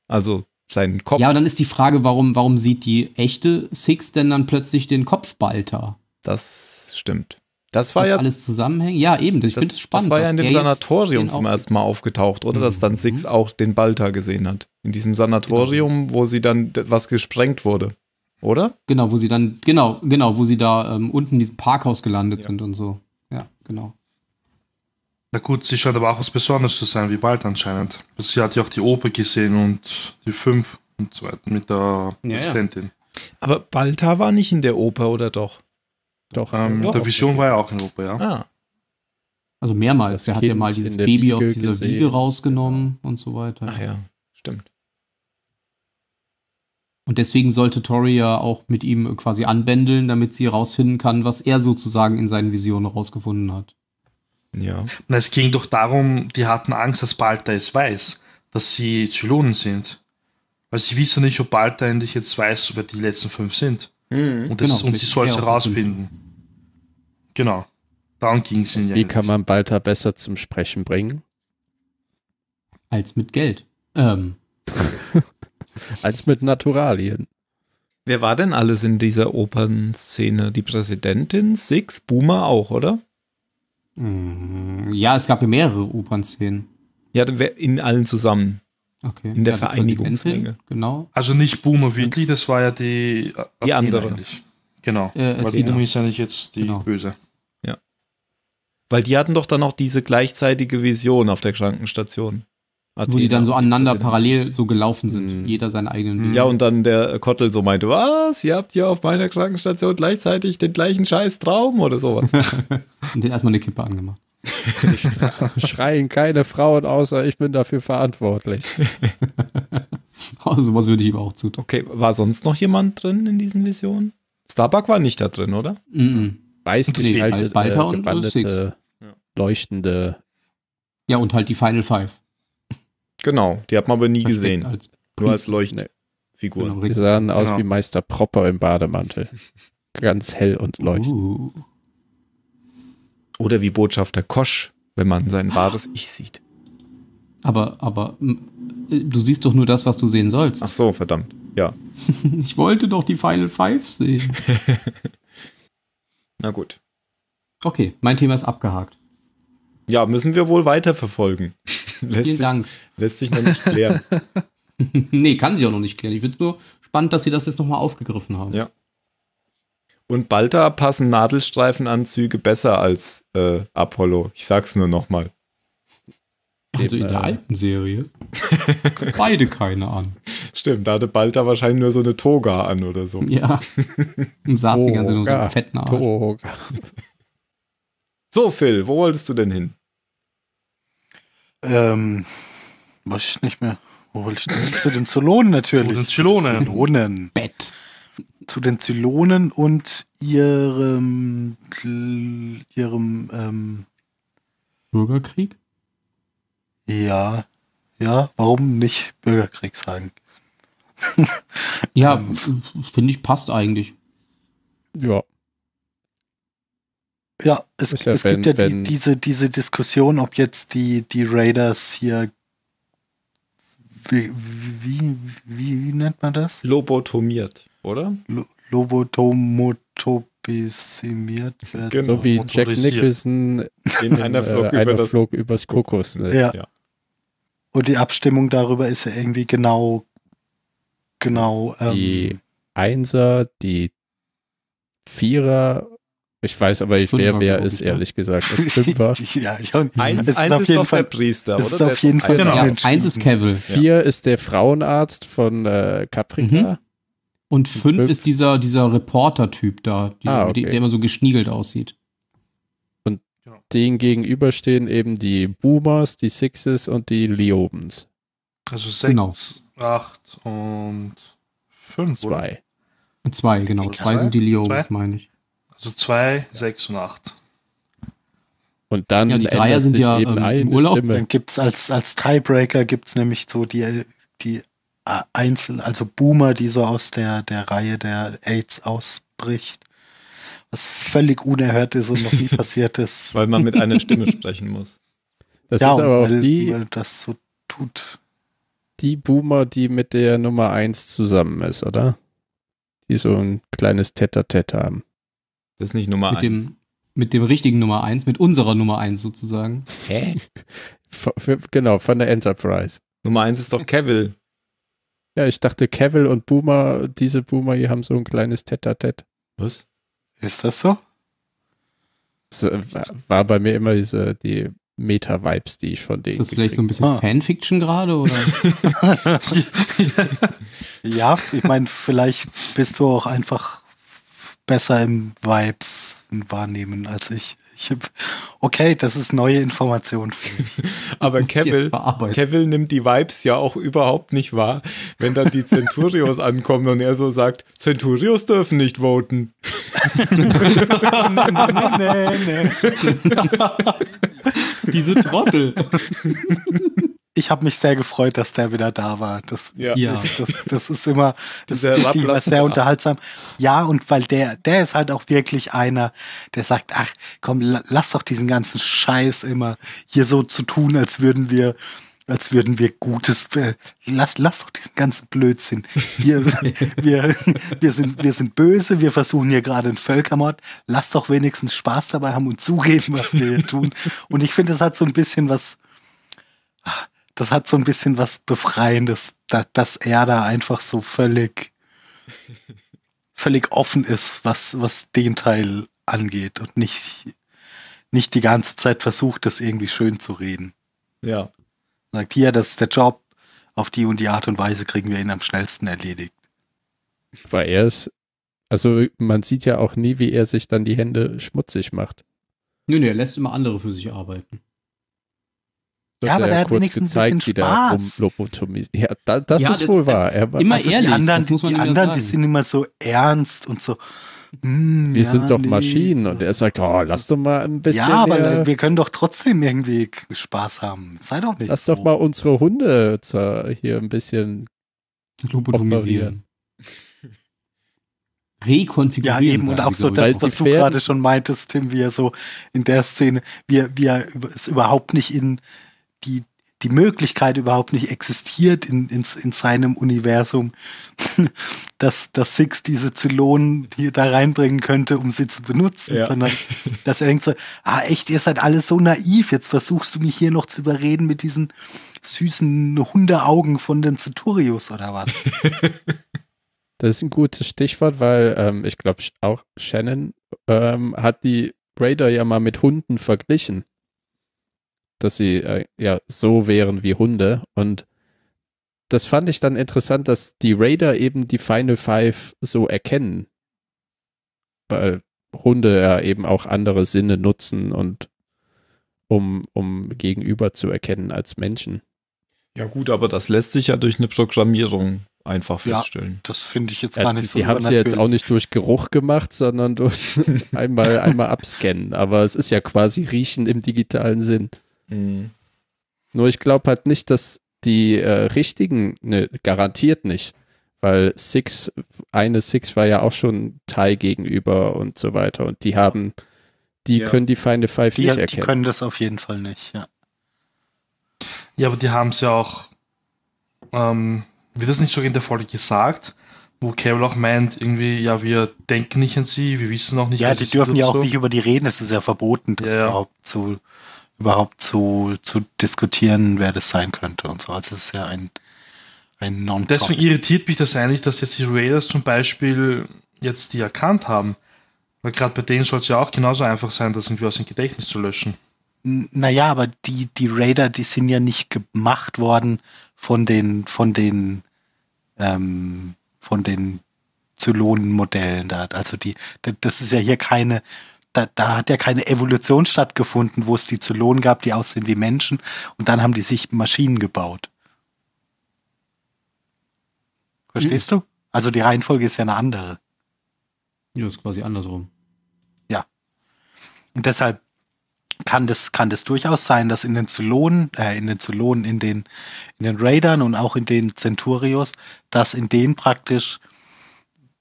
also seinen Kopf. Ja, und dann ist die Frage, warum sieht die echte Six denn dann plötzlich den Kopf Baltar? Das stimmt. Das war ja alles zusammenhängt. Ja, eben. Ich finde es spannend. Das war ja in dem Sanatorium zum ersten Mal aufgetaucht, oder? Mhm. Dass dann Six auch den Baltar gesehen hat. In diesem Sanatorium, genau, wo sie dann was gesprengt wurde, oder? Genau, wo sie dann, genau, wo sie da unten in diesem Parkhaus gelandet sind und so. Ja, genau. Na gut, sie scheint aber auch was Besonderes zu sein, wie Baltar anscheinend. Sie hat ja auch die Oper gesehen und die 5 und so weiter mit der Assistentin. Ja. Aber Baltar war nicht in der Oper, oder doch? Doch, doch, der Vision war ja auch in Oper, ja. Ah. Also mehrmals. Er hat ja mal dieses Baby aus dieser Wiege rausgenommen und so weiter. Ach ja, stimmt. Und deswegen sollte Tory ja auch mit ihm quasi anbändeln, damit sie herausfinden kann, was er sozusagen in seinen Visionen rausgefunden hat. Ja. Na, es ging doch darum, die hatten Angst, dass Baltar es weiß, dass sie Zylonen sind. Weil sie wissen nicht, ob Baltar endlich jetzt weiß, wer die letzten 5 sind. Und, und sie soll es herausfinden. Genau. Darum ging es ihnen. Wie kann man Baltar besser zum Sprechen bringen? Als mit Geld. Als mit Naturalien. Wer war denn alles in dieser Opernszene? Die Präsidentin, Six, Boomer auch, oder? Ja, es gab ja mehrere Opernszenen. Ja, in allen zusammen. Okay. In der Vereinigungsmenge. Genau. Also nicht Boomer wirklich, das war ja die andere. Eigentlich. Genau. Weil Boomer ist ja nicht jetzt die Böse. Ja. Weil die hatten doch dann auch diese gleichzeitige Vision auf der Krankenstation. Wo die dann so aneinander parallel so gelaufen sind. Mhm. Jeder seinen eigenen Weg. Ja, und dann der Kottel so meinte, was? Ihr habt ja auf meiner Krankenstation gleichzeitig den gleichen scheiß Traum oder sowas. Und den erstmal eine Kippe angemacht. Schreien keine Frauen, außer ich bin dafür verantwortlich. Also was würde ich ihm auch zutrauen. Okay, war sonst noch jemand drin in diesen Visionen? Starbuck war nicht da drin, oder? Weiß nicht, halt gebandete, leuchtende. Ja, und halt die Final Five. Genau, die hat man aber nie gesehen. Nur als Leuchtfigur. Genau, die sahen aus wie Meister Propper im Bademantel. Ganz hell und leuchtend. Oder wie Botschafter Kosch, wenn man sein wahres Ich sieht. Aber du siehst doch nur das, was du sehen sollst. Ach so, verdammt, ja. Ich wollte doch die Final Five sehen. Na gut. Okay, mein Thema ist abgehakt. Ja, müssen wir wohl weiterverfolgen. Vielen Dank. Lässt sich noch nicht klären. Nee, kann sich auch noch nicht klären. Ich finde nur spannend, dass sie das jetzt nochmal aufgegriffen haben. Ja. Und Baltar passen Nadelstreifenanzüge besser als Apollo. Ich sag's nur nochmal. Also in der alten Serie beide keine an. Stimmt, da hatte Baltar wahrscheinlich nur so eine Toga an oder so. Ja. Und saß die ganze Zeit nur so einen fetten Arsch. So, Phil, wo wolltest du denn hin? Weiß ich nicht mehr. Wo wollte ich denn? Zu den Zylonen natürlich. Zu den Zylonen. Zu den Zylonen und ihrem Bürgerkrieg? Ja. Ja, warum nicht Bürgerkrieg sagen? Ja, finde ich, passt eigentlich. Ja. Ja, es gibt ja diese Diskussion, ob jetzt die Raiders hier wie nennt man das? Lobotomiert. Oder? Lobotomotopizimiert. Genau. So wie Jack Nicholson in einer Flug übers Kokos. Ne? Ja. Ja. Und die Abstimmung darüber ist ja irgendwie genau. Die Einser, die Vierer, ich weiß aber nicht, wer ist, ehrlich gesagt. Fünfer. Eins ist auf jeden Fall der Priester, oder? Ist auf jeden Fall eins ist Cavill. 4 ist der Frauenarzt von Caprica. Mhm. Und 5 ist dieser Reporter-Typ da, der immer so geschniegelt aussieht. Und denen gegenüber stehen eben die Boomers, die Sixes und die Leobens. Also 6, 8 und 5. 2. 2, genau. 2 sind die Leobens, meine ich. Also 2, 6 und 8. Und dann die Dreier sind ja im Urlaub. Stimme. Dann gibt es als Tiebreaker gibt's nämlich so die Boomer, die so aus der Reihe der AIDS ausbricht, was völlig unerhört ist und noch nie passiert ist. Weil man mit einer Stimme sprechen muss. Das ist aber auch weil das so tut. Die Boomer, die mit der Nummer 1 zusammen ist, oder? Die so ein kleines Tête-à-Tête haben. Das ist nicht Nummer 1. Mit dem richtigen Nummer 1, mit unserer Nummer 1 sozusagen. Hä? Genau, von der Enterprise. Nummer 1 ist doch Cavill. Ja, ich dachte Cavill und Boomer, diese Boomer hier haben so ein kleines Tête-à-Tête. Was? Ist das so? Das war bei mir immer die Meta-Vibes, die ich von denen gekriegt habe. Ist das vielleicht so ein bisschen Fanfiction gerade? Oder? Ja, ich meine, vielleicht bist du auch einfach besser im Vibes wahrnehmen als ich. Okay, das ist neue Information für mich. Aber Cavill nimmt die Vibes ja auch überhaupt nicht wahr, wenn dann die Centurios ankommen und er so sagt, Centurios dürfen nicht voten. Nee. Diese Trottel. Ich habe mich sehr gefreut, dass der wieder da war. Das ist immer, das ist immer sehr unterhaltsam. Ja, und weil der ist halt auch wirklich einer, der sagt, ach komm, lass doch diesen ganzen Scheiß immer hier so zu tun, als würden wir Gutes, lass doch diesen ganzen Blödsinn. Wir sind böse, wir versuchen hier gerade einen Völkermord, lass doch wenigstens Spaß dabei haben und zugeben, was wir hier tun. Und ich finde, das hat so ein bisschen was Befreiendes, dass er da einfach so völlig offen ist, was den Teil angeht und nicht die ganze Zeit versucht, das irgendwie schön zu reden. Ja. Sagt, hier, das ist der Job, auf die und die Art und Weise kriegen wir ihn am schnellsten erledigt. Weil er ist, also man sieht ja auch nie, wie er sich dann die Hände schmutzig macht. Nö, er lässt immer andere für sich arbeiten. Ja, aber der hat wenigstens ein bisschen Spaß. Ja, das ist wohl wahr. Er war immer also ehrlich. Die anderen sind immer so ernst und so. Wir sind doch Maschinen. Und er sagt, lass doch mal ein bisschen. Ja, aber wir können doch trotzdem irgendwie Spaß haben. Sei doch nicht. Lass doch mal unsere Hunde hier ein bisschen lobotomisieren. Rekonfigurieren. Ja, eben, und auch so das, was du gerade schon meintest, Tim, wie er so in der Szene, wie er es überhaupt nicht in die Möglichkeit überhaupt nicht existiert in seinem Universum, dass Six diese Zylonen hier da reinbringen könnte, um sie zu benutzen, sondern dass er denkt so, echt, ihr seid alle so naiv, jetzt versuchst du mich hier noch zu überreden mit diesen süßen Hundeaugen von den Centurios oder was? Das ist ein gutes Stichwort, weil ich glaube auch Shannon hat die Raider ja mal mit Hunden verglichen, dass sie so wären wie Hunde, und das fand ich dann interessant, dass die Raider eben die Final Five so erkennen, weil Hunde ja eben auch andere Sinne nutzen und um Gegenüber zu erkennen als Menschen. Ja gut, aber das lässt sich ja durch eine Programmierung einfach feststellen. Ja, das finde ich jetzt gar nicht so. Die haben sie jetzt auch nicht durch Geruch gemacht, sondern durch einmal abscannen. Aber es ist ja quasi Riechen im digitalen Sinn. Mhm. Nur ich glaube halt nicht, dass die richtigen, ne, garantiert nicht, weil Six war ja auch schon Thai gegenüber und so weiter, und die haben, können die Final Five nicht erkennen. Die können das auf jeden Fall nicht, ja. Ja, aber die haben es ja auch, wird das nicht sogar in der Folge gesagt, wo Cavill auch meint, irgendwie, wir denken nicht an sie, wir wissen auch nicht, was sie tun. Ja, die dürfen ja auch nicht über die reden, es ist ja verboten, das überhaupt zu diskutieren, wer das sein könnte und so. Also es ist ja ein Non-Topic. Deswegen irritiert mich das eigentlich, dass jetzt die Raiders zum Beispiel jetzt die erkannt haben. Weil gerade bei denen soll es ja auch genauso einfach sein, das irgendwie aus dem Gedächtnis zu löschen. Naja, aber die Raider, die sind ja nicht gemacht worden von den Zylonen-Modellen da. Also das ist ja hier keine, da hat ja keine Evolution stattgefunden, wo es die Zylonen gab, die aussehen wie Menschen, und dann haben die sich Maschinen gebaut. Verstehst du? Also die Reihenfolge ist ja eine andere. Ja, ist quasi andersrum. Ja. Und deshalb kann das durchaus sein, dass in den Raidern und auch in den Centurios, dass in denen praktisch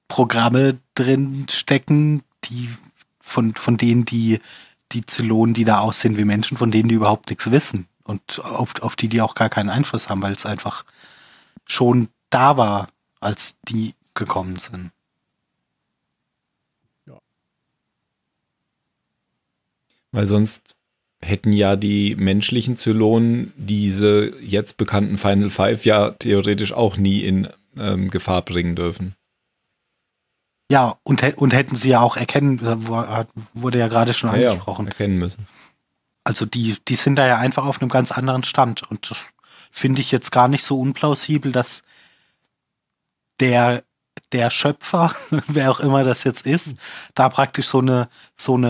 Programme drin stecken, die von denen die Zylonen, die da aussehen wie Menschen, von denen die überhaupt nichts wissen und auf die auch gar keinen Einfluss haben, weil es einfach schon da war, als die gekommen sind. Weil sonst hätten ja die menschlichen Zylonen diese jetzt bekannten Final Five ja theoretisch auch nie in Gefahr bringen dürfen. Ja, und hätten sie ja auch erkennen, wurde ja gerade schon angesprochen. Ja, erkennen müssen. Also die sind da ja einfach auf einem ganz anderen Stand. Und das finde ich jetzt gar nicht so unplausibel, dass der Schöpfer, wer auch immer das jetzt ist, da praktisch so eine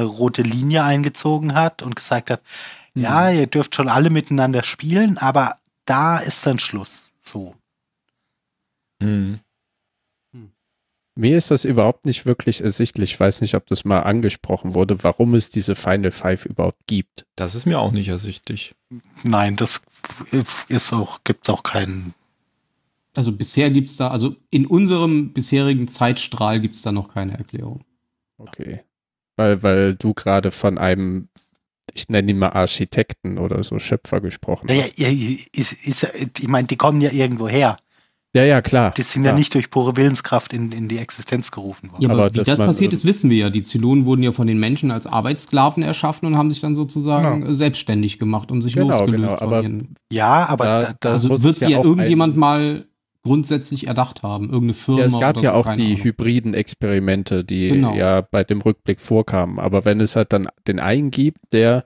rote Linie eingezogen hat und gesagt hat, ja, ihr dürft schon alle miteinander spielen, aber da ist dann Schluss. So. Mhm. Mir ist das überhaupt nicht wirklich ersichtlich. Ich weiß nicht, ob das mal angesprochen wurde, warum es diese Final Five überhaupt gibt. Das ist mir auch nicht ersichtlich. Nein, das ist auch, gibt auch keinen. Also bisher gibt es da, also in unserem bisherigen Zeitstrahl gibt es da noch keine Erklärung. Okay. Weil du gerade von einem, ich nenne ihn mal Architekten oder so, Schöpfer gesprochen hast. Ja, ich meine, die kommen ja irgendwo her. Ja, ja, klar. Die sind ja nicht durch pure Willenskraft in die Existenz gerufen worden. Ja, aber wie das passiert ist, wissen wir ja. Die Zylonen wurden ja von den Menschen als Arbeitssklaven erschaffen und haben sich dann sozusagen selbstständig gemacht, um sich losgelöst von ihnen. Ja, aber also wird sie ja irgendjemand mal grundsätzlich erdacht haben, irgendeine Firma. Ja, es gab ja auch die hybriden Experimente, die ja bei dem Rückblick vorkamen. Aber wenn es halt dann den einen gibt, der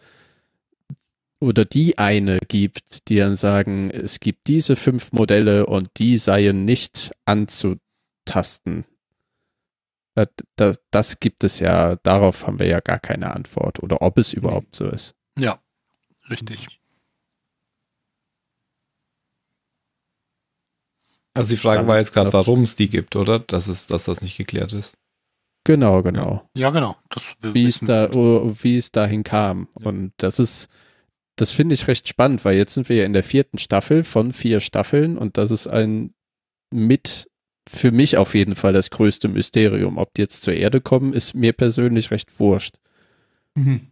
oder die eine gibt, die dann sagen, es gibt diese 5 Modelle und die seien nicht anzutasten. Das gibt es ja, darauf haben wir ja gar keine Antwort oder ob es überhaupt so ist. Ja, richtig. Also die Frage war jetzt gerade, warum es die gibt, oder? Dass das nicht geklärt ist. Genau. Ja, genau. Wie es dahin kam. Ja. Und das finde ich recht spannend, weil jetzt sind wir ja in der 4. Staffel von 4 Staffeln und das ist für mich auf jeden Fall das größte Mysterium. Ob die jetzt zur Erde kommen, ist mir persönlich recht wurscht. Mhm.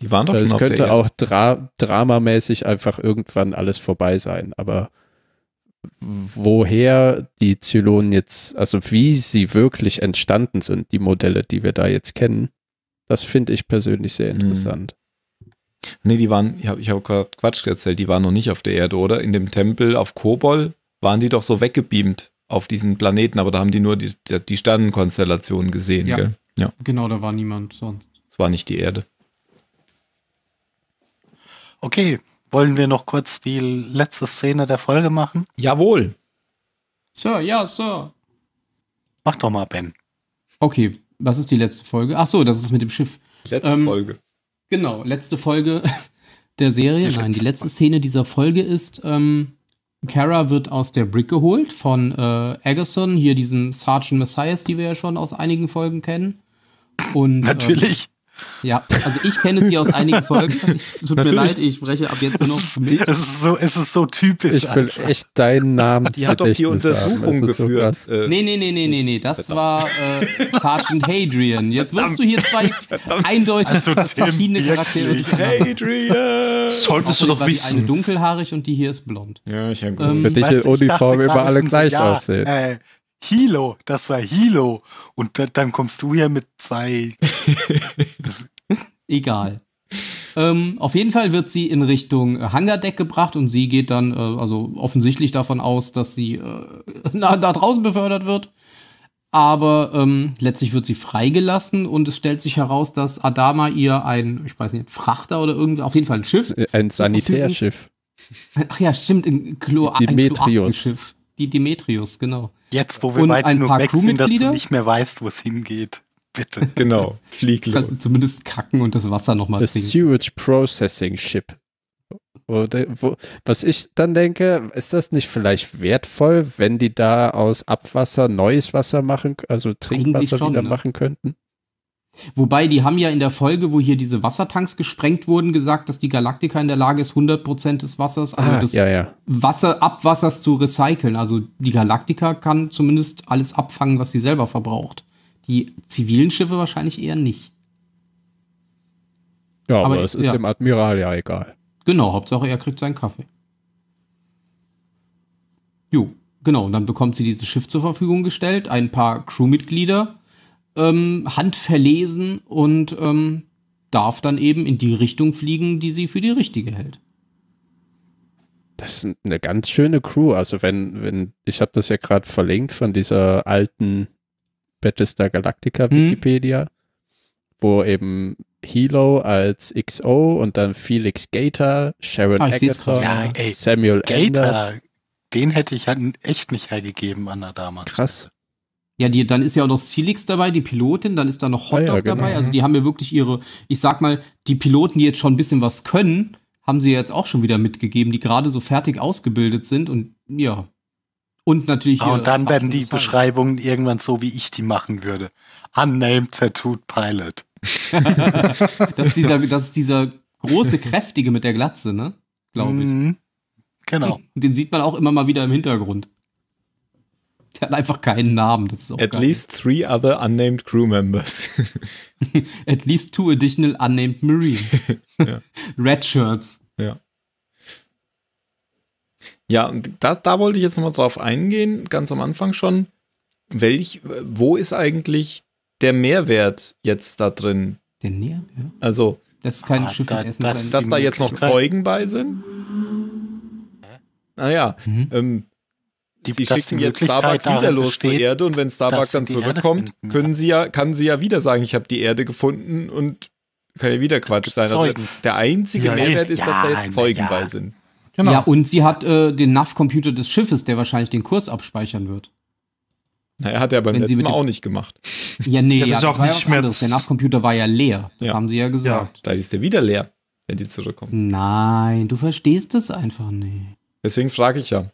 Die waren doch schon auf der Erde. Es könnte auch dramamäßig einfach irgendwann alles vorbei sein, aber woher die Zylonen jetzt, also wie sie wirklich entstanden sind, die Modelle, die wir da jetzt kennen, das finde ich persönlich sehr interessant. Mhm. Nee, die waren, ich hab gerade Quatsch erzählt, die waren noch nicht auf der Erde, oder? In dem Tempel auf Kobol waren die doch so weggebeamt auf diesen Planeten, aber da haben die nur die Sternenkonstellationen gesehen, ja. Gell? Ja, genau, da war niemand sonst. Es war nicht die Erde. Okay, wollen wir noch kurz die letzte Szene der Folge machen? Jawohl. Sir, ja, Sir. Mach doch mal, Ben. Okay, was ist die letzte Folge? Ach so, das ist mit dem Schiff. Letzte Folge. Genau, letzte Folge der Serie. Nein, die letzte Szene dieser Folge ist, Kara wird aus der Brick geholt von Eggerson, hier diesem Sergeant Messias, die wir ja schon aus einigen Folgen kennen. Und, natürlich. Ja, also ich kenne die aus einigen Folgen. Tut mir leid, ich spreche ab jetzt nur noch für mich. Es ist so typisch. Ich will echt deinen Namen. Die hat doch die Untersuchung geführt. So nee, das Verdammt. War Sergeant Hadrian. Jetzt wirst du hier zwei eindeutig verschiedene Charaktere. Hadrian! Solltest du doch wissen. Die eine dunkelhaarig und die hier ist blond. Ja, ich habe für dich in Uniform immer alle gleich aussehen. Hilo, das war Hilo. Und dann kommst du hier mit zwei. Egal. Auf jeden Fall wird sie in Richtung Hangardeck gebracht und sie geht dann also offensichtlich davon aus, dass sie da draußen befördert wird. Aber letztlich wird sie freigelassen und es stellt sich heraus, dass Adama ihr ein, ich weiß nicht, Frachter oder irgendwie, auf jeden Fall ein Schiff. Ein Sanitärschiff. Ach ja, stimmt, ein Kloakenschiff. Die Demetrius, genau. Jetzt, wo wir und beide nur weg sind, dass du nicht mehr weißt, wo es hingeht. Bitte. Genau. Flieg los. Kannst zumindest kacken und das Wasser nochmal trinken. Sewage Processing Ship. Was ich dann denke, ist das nicht vielleicht wertvoll, wenn die da aus Abwasser neues Wasser machen, also Trinkwasser schon, wieder machen könnten? Wobei, die haben ja in der Folge, wo hier diese Wassertanks gesprengt wurden, gesagt, dass die Galactica in der Lage ist, 100% des Wassers, also des Abwassers zu recyceln. Also die Galactica kann zumindest alles abfangen, was sie selber verbraucht. Die zivilen Schiffe wahrscheinlich eher nicht. Ja, aber es ist dem Admiral ja egal. Genau, Hauptsache er kriegt seinen Kaffee. Jo, genau, und dann bekommt sie dieses Schiff zur Verfügung gestellt, ein paar Crewmitglieder handverlesen und darf dann eben in die Richtung fliegen, die sie für die richtige hält. Das ist eine ganz schöne Crew. Also wenn ich habe das ja gerade verlinkt von dieser alten Battlestar Galactica Wikipedia, wo eben Hilo als XO und dann Felix Gator, Sharon Agatha, Samuel Gator, den hätte ich echt nicht hergegeben an der Dame. Krass. Ja, dann ist ja auch noch Celix dabei, die Pilotin, dann ist da noch Hotdog dabei. Also die haben ja wirklich ihre, ich sag mal, die Piloten, die jetzt schon ein bisschen was können, haben sie jetzt auch schon wieder mitgegeben, die gerade so fertig ausgebildet sind und ja. Und natürlich. Und dann werden die Beschreibungen irgendwann so, wie ich die machen würde. Unnamed Tattooed Pilot. Das ist dieser große, kräftige mit der Glatze, ne? Glaube ich. Genau. Den sieht man auch immer mal wieder im Hintergrund. Der hat einfach keinen Namen. Das ist auch At least 3 other unnamed crew members. At least 2 additional unnamed Marine. Ja. Red Shirts. Ja. Ja, und da wollte ich jetzt nochmal drauf eingehen, ganz am Anfang schon. Wo ist eigentlich der Mehrwert jetzt da drin? Der Nähr, ja. Also, das ist kein Schiff, dass da jetzt noch Zeugen bei sind? Naja, sie schicken jetzt Starbuck wieder los zur Erde und wenn Starbuck dann zurückkommt, kann sie ja wieder sagen, ich habe die Erde gefunden und kann ja wieder Quatsch sein. Also der einzige Mehrwert ist, dass da jetzt Zeugen bei sind. Genau. Ja, und sie hat den NAV-Computer des Schiffes, der wahrscheinlich den Kurs abspeichern wird. Naja, hat er beim letzten Mal auch nicht gemacht. Ja, nee, ja, das war ja was anderes. Der NAV-Computer war ja leer, das haben sie ja gesagt. Ja. Da ist der wieder leer, wenn die zurückkommen. Nein, du verstehst das einfach nicht. Deswegen frage ich ja.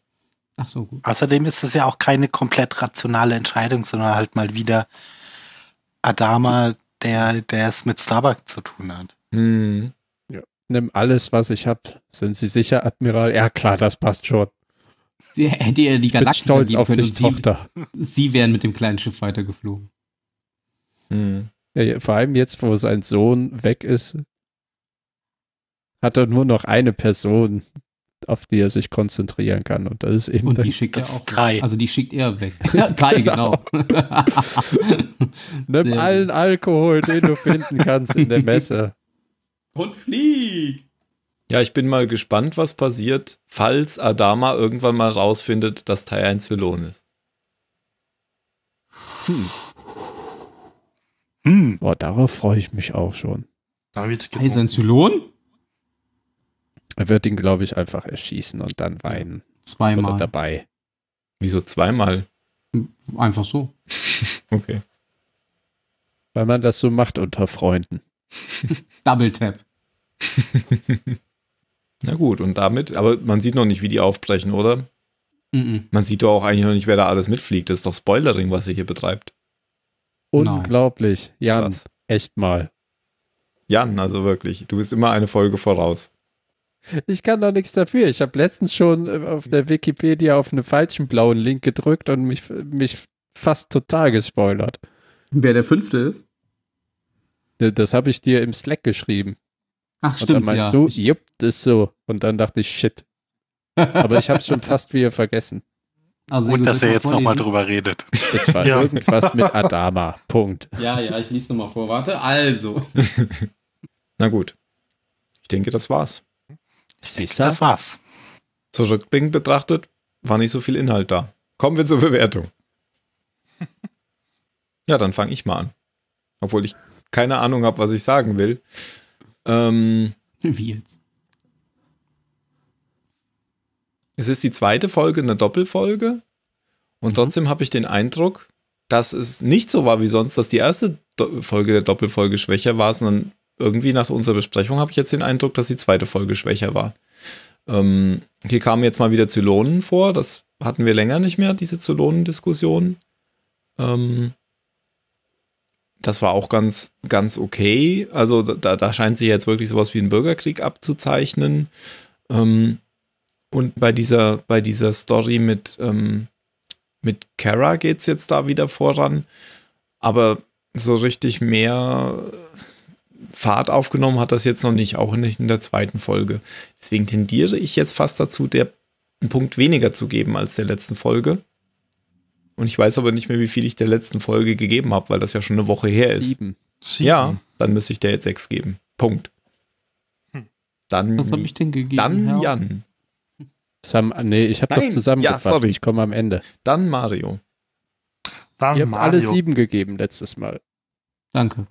Ach so, gut. Außerdem ist das ja auch keine komplett rationale Entscheidung, sondern halt mal wieder Adama, der es mit Starbuck zu tun hat. Mhm. Nimm alles, was ich habe. Sind Sie sicher, Admiral? Ja, klar, das passt schon. Sie hätte ja die Galaktika lieben können. Ich bin stolz auf dich, Tochter. Sie wären mit dem kleinen Schiff weitergeflogen. Hm. Ja, vor allem jetzt, wo sein Sohn weg ist, hat er nur noch eine Person, auf die er sich konzentrieren kann. Und das ist eben. Und die schickt er auch. 3. Also die schickt er weg. Ja, 3, genau. Nimm allen Alkohol, den du finden kannst in der Messe. Und flieg! Ja, ich bin mal gespannt, was passiert, falls Adama irgendwann mal rausfindet, dass Teil 1 Zylonen ist. Boah, darauf freue ich mich auch schon. Ist ein Zylon? Er wird ihn, glaube ich, einfach erschießen und dann weinen. Zweimal. Oder dabei. Wieso zweimal? Einfach so. Okay. Weil man das so macht unter Freunden. Double Tap. Na gut, und damit, aber man sieht noch nicht, wie die aufbrechen, oder? Man sieht doch auch eigentlich noch nicht, wer da alles mitfliegt. Das ist doch Spoilering, was ihr hier betreibt. Unglaublich. Jan, krass. Echt mal. Jan, also wirklich, du bist immer eine Folge voraus. Ich kann doch nichts dafür. Ich habe letztens schon auf der Wikipedia auf einen falschen blauen Link gedrückt und mich fast total gespoilert. Wer der 5. ist? Das habe ich dir im Slack geschrieben. Ach, stimmt, ja. Und dann meinst du, jupp, das ist so. Und dann dachte ich, shit. Aber ich habe es schon fast wieder vergessen. Also, gut, dass er jetzt nochmal drüber redet. Es war irgendwas mit Adama. Punkt. Ja, ich lese nochmal vor. Warte, also. Na gut. Ich denke, das war's. Das war's. Zurückblickend betrachtet, war nicht so viel Inhalt da. Kommen wir zur Bewertung. Ja, dann fange ich mal an. Obwohl ich keine Ahnung habe, was ich sagen will. Wie jetzt? Es ist die 2. Folge, eine Doppelfolge. Und trotzdem habe ich den Eindruck, dass es nicht so war wie sonst, dass die erste Folge der Doppelfolge schwächer war, sondern irgendwie nach unserer Besprechung habe ich jetzt den Eindruck, dass die 2. Folge schwächer war. Hier kamen jetzt mal wieder Zylonen vor. Das hatten wir länger nicht mehr, diese Zylonen-Diskussion. Das war auch ganz, ganz okay. Also da scheint sich jetzt wirklich sowas wie ein Bürgerkrieg abzuzeichnen. Und bei dieser Story mit Kara geht es jetzt da wieder voran. Aber so richtig mehr Fahrt aufgenommen hat das jetzt noch nicht, auch nicht in der 2. Folge. Deswegen tendiere ich jetzt fast dazu, der einen Punkt weniger zu geben als der letzten Folge. Und ich weiß aber nicht mehr, wie viel ich der letzten Folge gegeben habe, weil das ja schon eine Woche her ist. 7. Ja, dann müsste ich der jetzt 6 geben. Punkt. Dann, was habe ich denn gegeben? Dann Herr? Jan. Nee, ich habe das zusammengefasst. Ja, sorry. Ich komme am Ende. Dann Mario. Dann Ihr habt Mario. Alle 7 gegeben letztes Mal. Danke.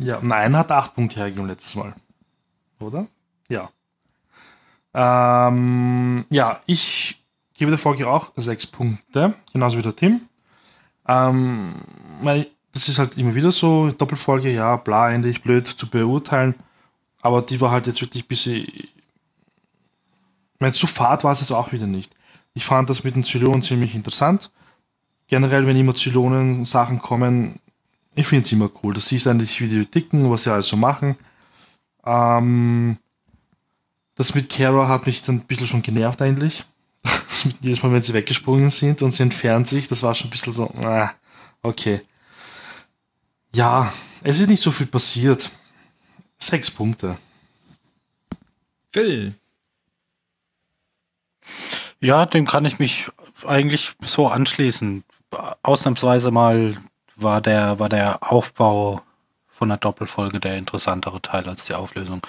Ja, nein, hat 8 Punkte hergegeben letztes Mal. Oder? Ja. Ja, ich gebe der Folge auch 6 Punkte. Genauso wie der Tim. Das ist halt immer wieder so, Doppelfolge, ja, bla, endlich blöd zu beurteilen. Aber die war halt jetzt wirklich ein bisschen... zu fad war es jetzt auch wieder nicht. Ich fand das mit den Zylonen ziemlich interessant. Generell, wenn immer Zylonen-Sachen kommen, ich finde es immer cool. Das siehst eigentlich, wie die ticken, was sie alles so machen. Das mit Kara hat mich dann ein bisschen schon genervt eigentlich. Jedes Mal, wenn sie weggesprungen sind und sie entfernt sich, das war schon ein bisschen so, okay. Ja, es ist nicht so viel passiert. 6 Punkte. Phil. Ja, dem kann ich mich eigentlich so anschließen. Ausnahmsweise mal war der Aufbau von der Doppelfolge der interessantere Teil als die Auflösung.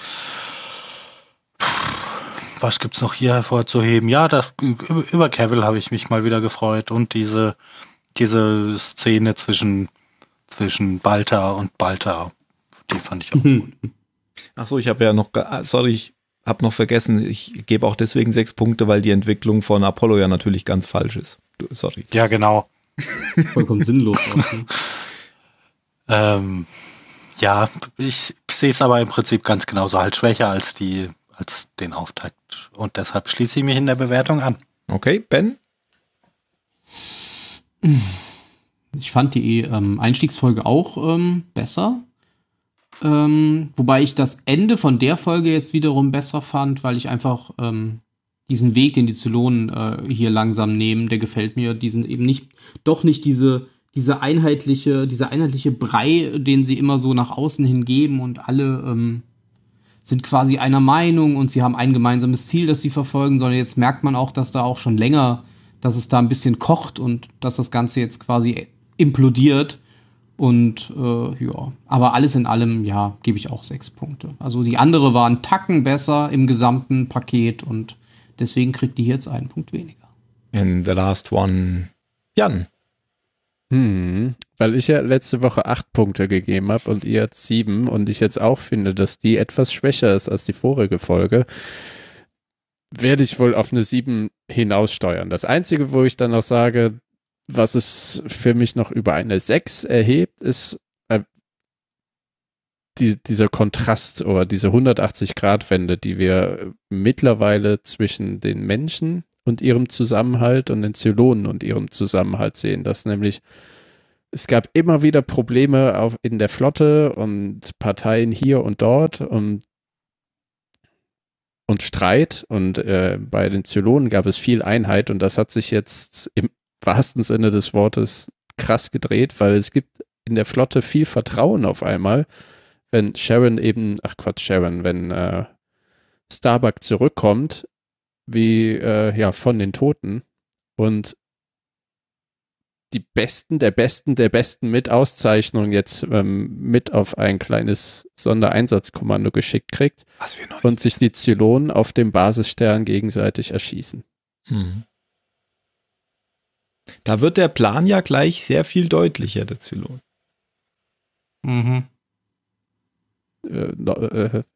Was gibt's noch hier hervorzuheben? Ja, über Cavill habe ich mich mal wieder gefreut und diese Szene zwischen Baltar und Baltar, die fand ich auch gut. Achso, ich habe ja noch, ich habe noch vergessen, ich gebe auch deswegen 6 Punkte, weil die Entwicklung von Apollo ja natürlich ganz falsch ist. Sorry. Ja, genau. Vollkommen sinnlos. Auch, ne? Ja, ich sehe es aber im Prinzip ganz genauso, halt schwächer als den Auftakt. Und deshalb schließe ich mich in der Bewertung an. Okay, Ben? Ich fand die Einstiegsfolge auch besser. Wobei ich das Ende von der Folge jetzt wiederum besser fand, weil ich einfach diesen Weg, den die Zylonen hier langsam nehmen, der gefällt mir. Diesen eben nicht dieser einheitliche Brei, den sie immer so nach außen hin geben und alle sind quasi einer Meinung und sie haben ein gemeinsames Ziel, das sie verfolgen, sondern jetzt merkt man auch, dass da auch schon länger, dass es da ein bisschen kocht und dass das Ganze jetzt quasi implodiert. Und ja, aber alles in allem, ja, gebe ich auch 6 Punkte. Also die andere waren Tacken besser im gesamten Paket und deswegen kriegt die jetzt einen Punkt weniger. And the last one, Jan. Weil ich ja letzte Woche 8 Punkte gegeben habe und ihr 7 und ich jetzt auch finde, dass die etwas schwächer ist als die vorige Folge, werde ich wohl auf eine 7 hinaussteuern. Das Einzige, wo ich dann noch sage, was es für mich noch über eine 6 erhebt, ist dieser Kontrast oder diese 180-Grad-Wende, die wir mittlerweile zwischen den Menschen und ihrem Zusammenhalt und den Zylonen und ihrem Zusammenhalt sehen. Dass nämlich, es gab immer wieder Probleme in der Flotte und Parteien hier und dort und Streit und bei den Zylonen gab es viel Einheit und das hat sich jetzt im wahrsten Sinne des Wortes krass gedreht, weil es gibt in der Flotte viel Vertrauen auf einmal, wenn Starbuck zurückkommt, wie von den Toten und die Besten der Besten der Besten mit Auszeichnung jetzt mit auf ein kleines Sondereinsatzkommando geschickt kriegt und sich die Zylonen auf dem Basisstern gegenseitig erschießen. Mhm. Da wird der Plan ja gleich sehr viel deutlicher, der Zylon. Mhm.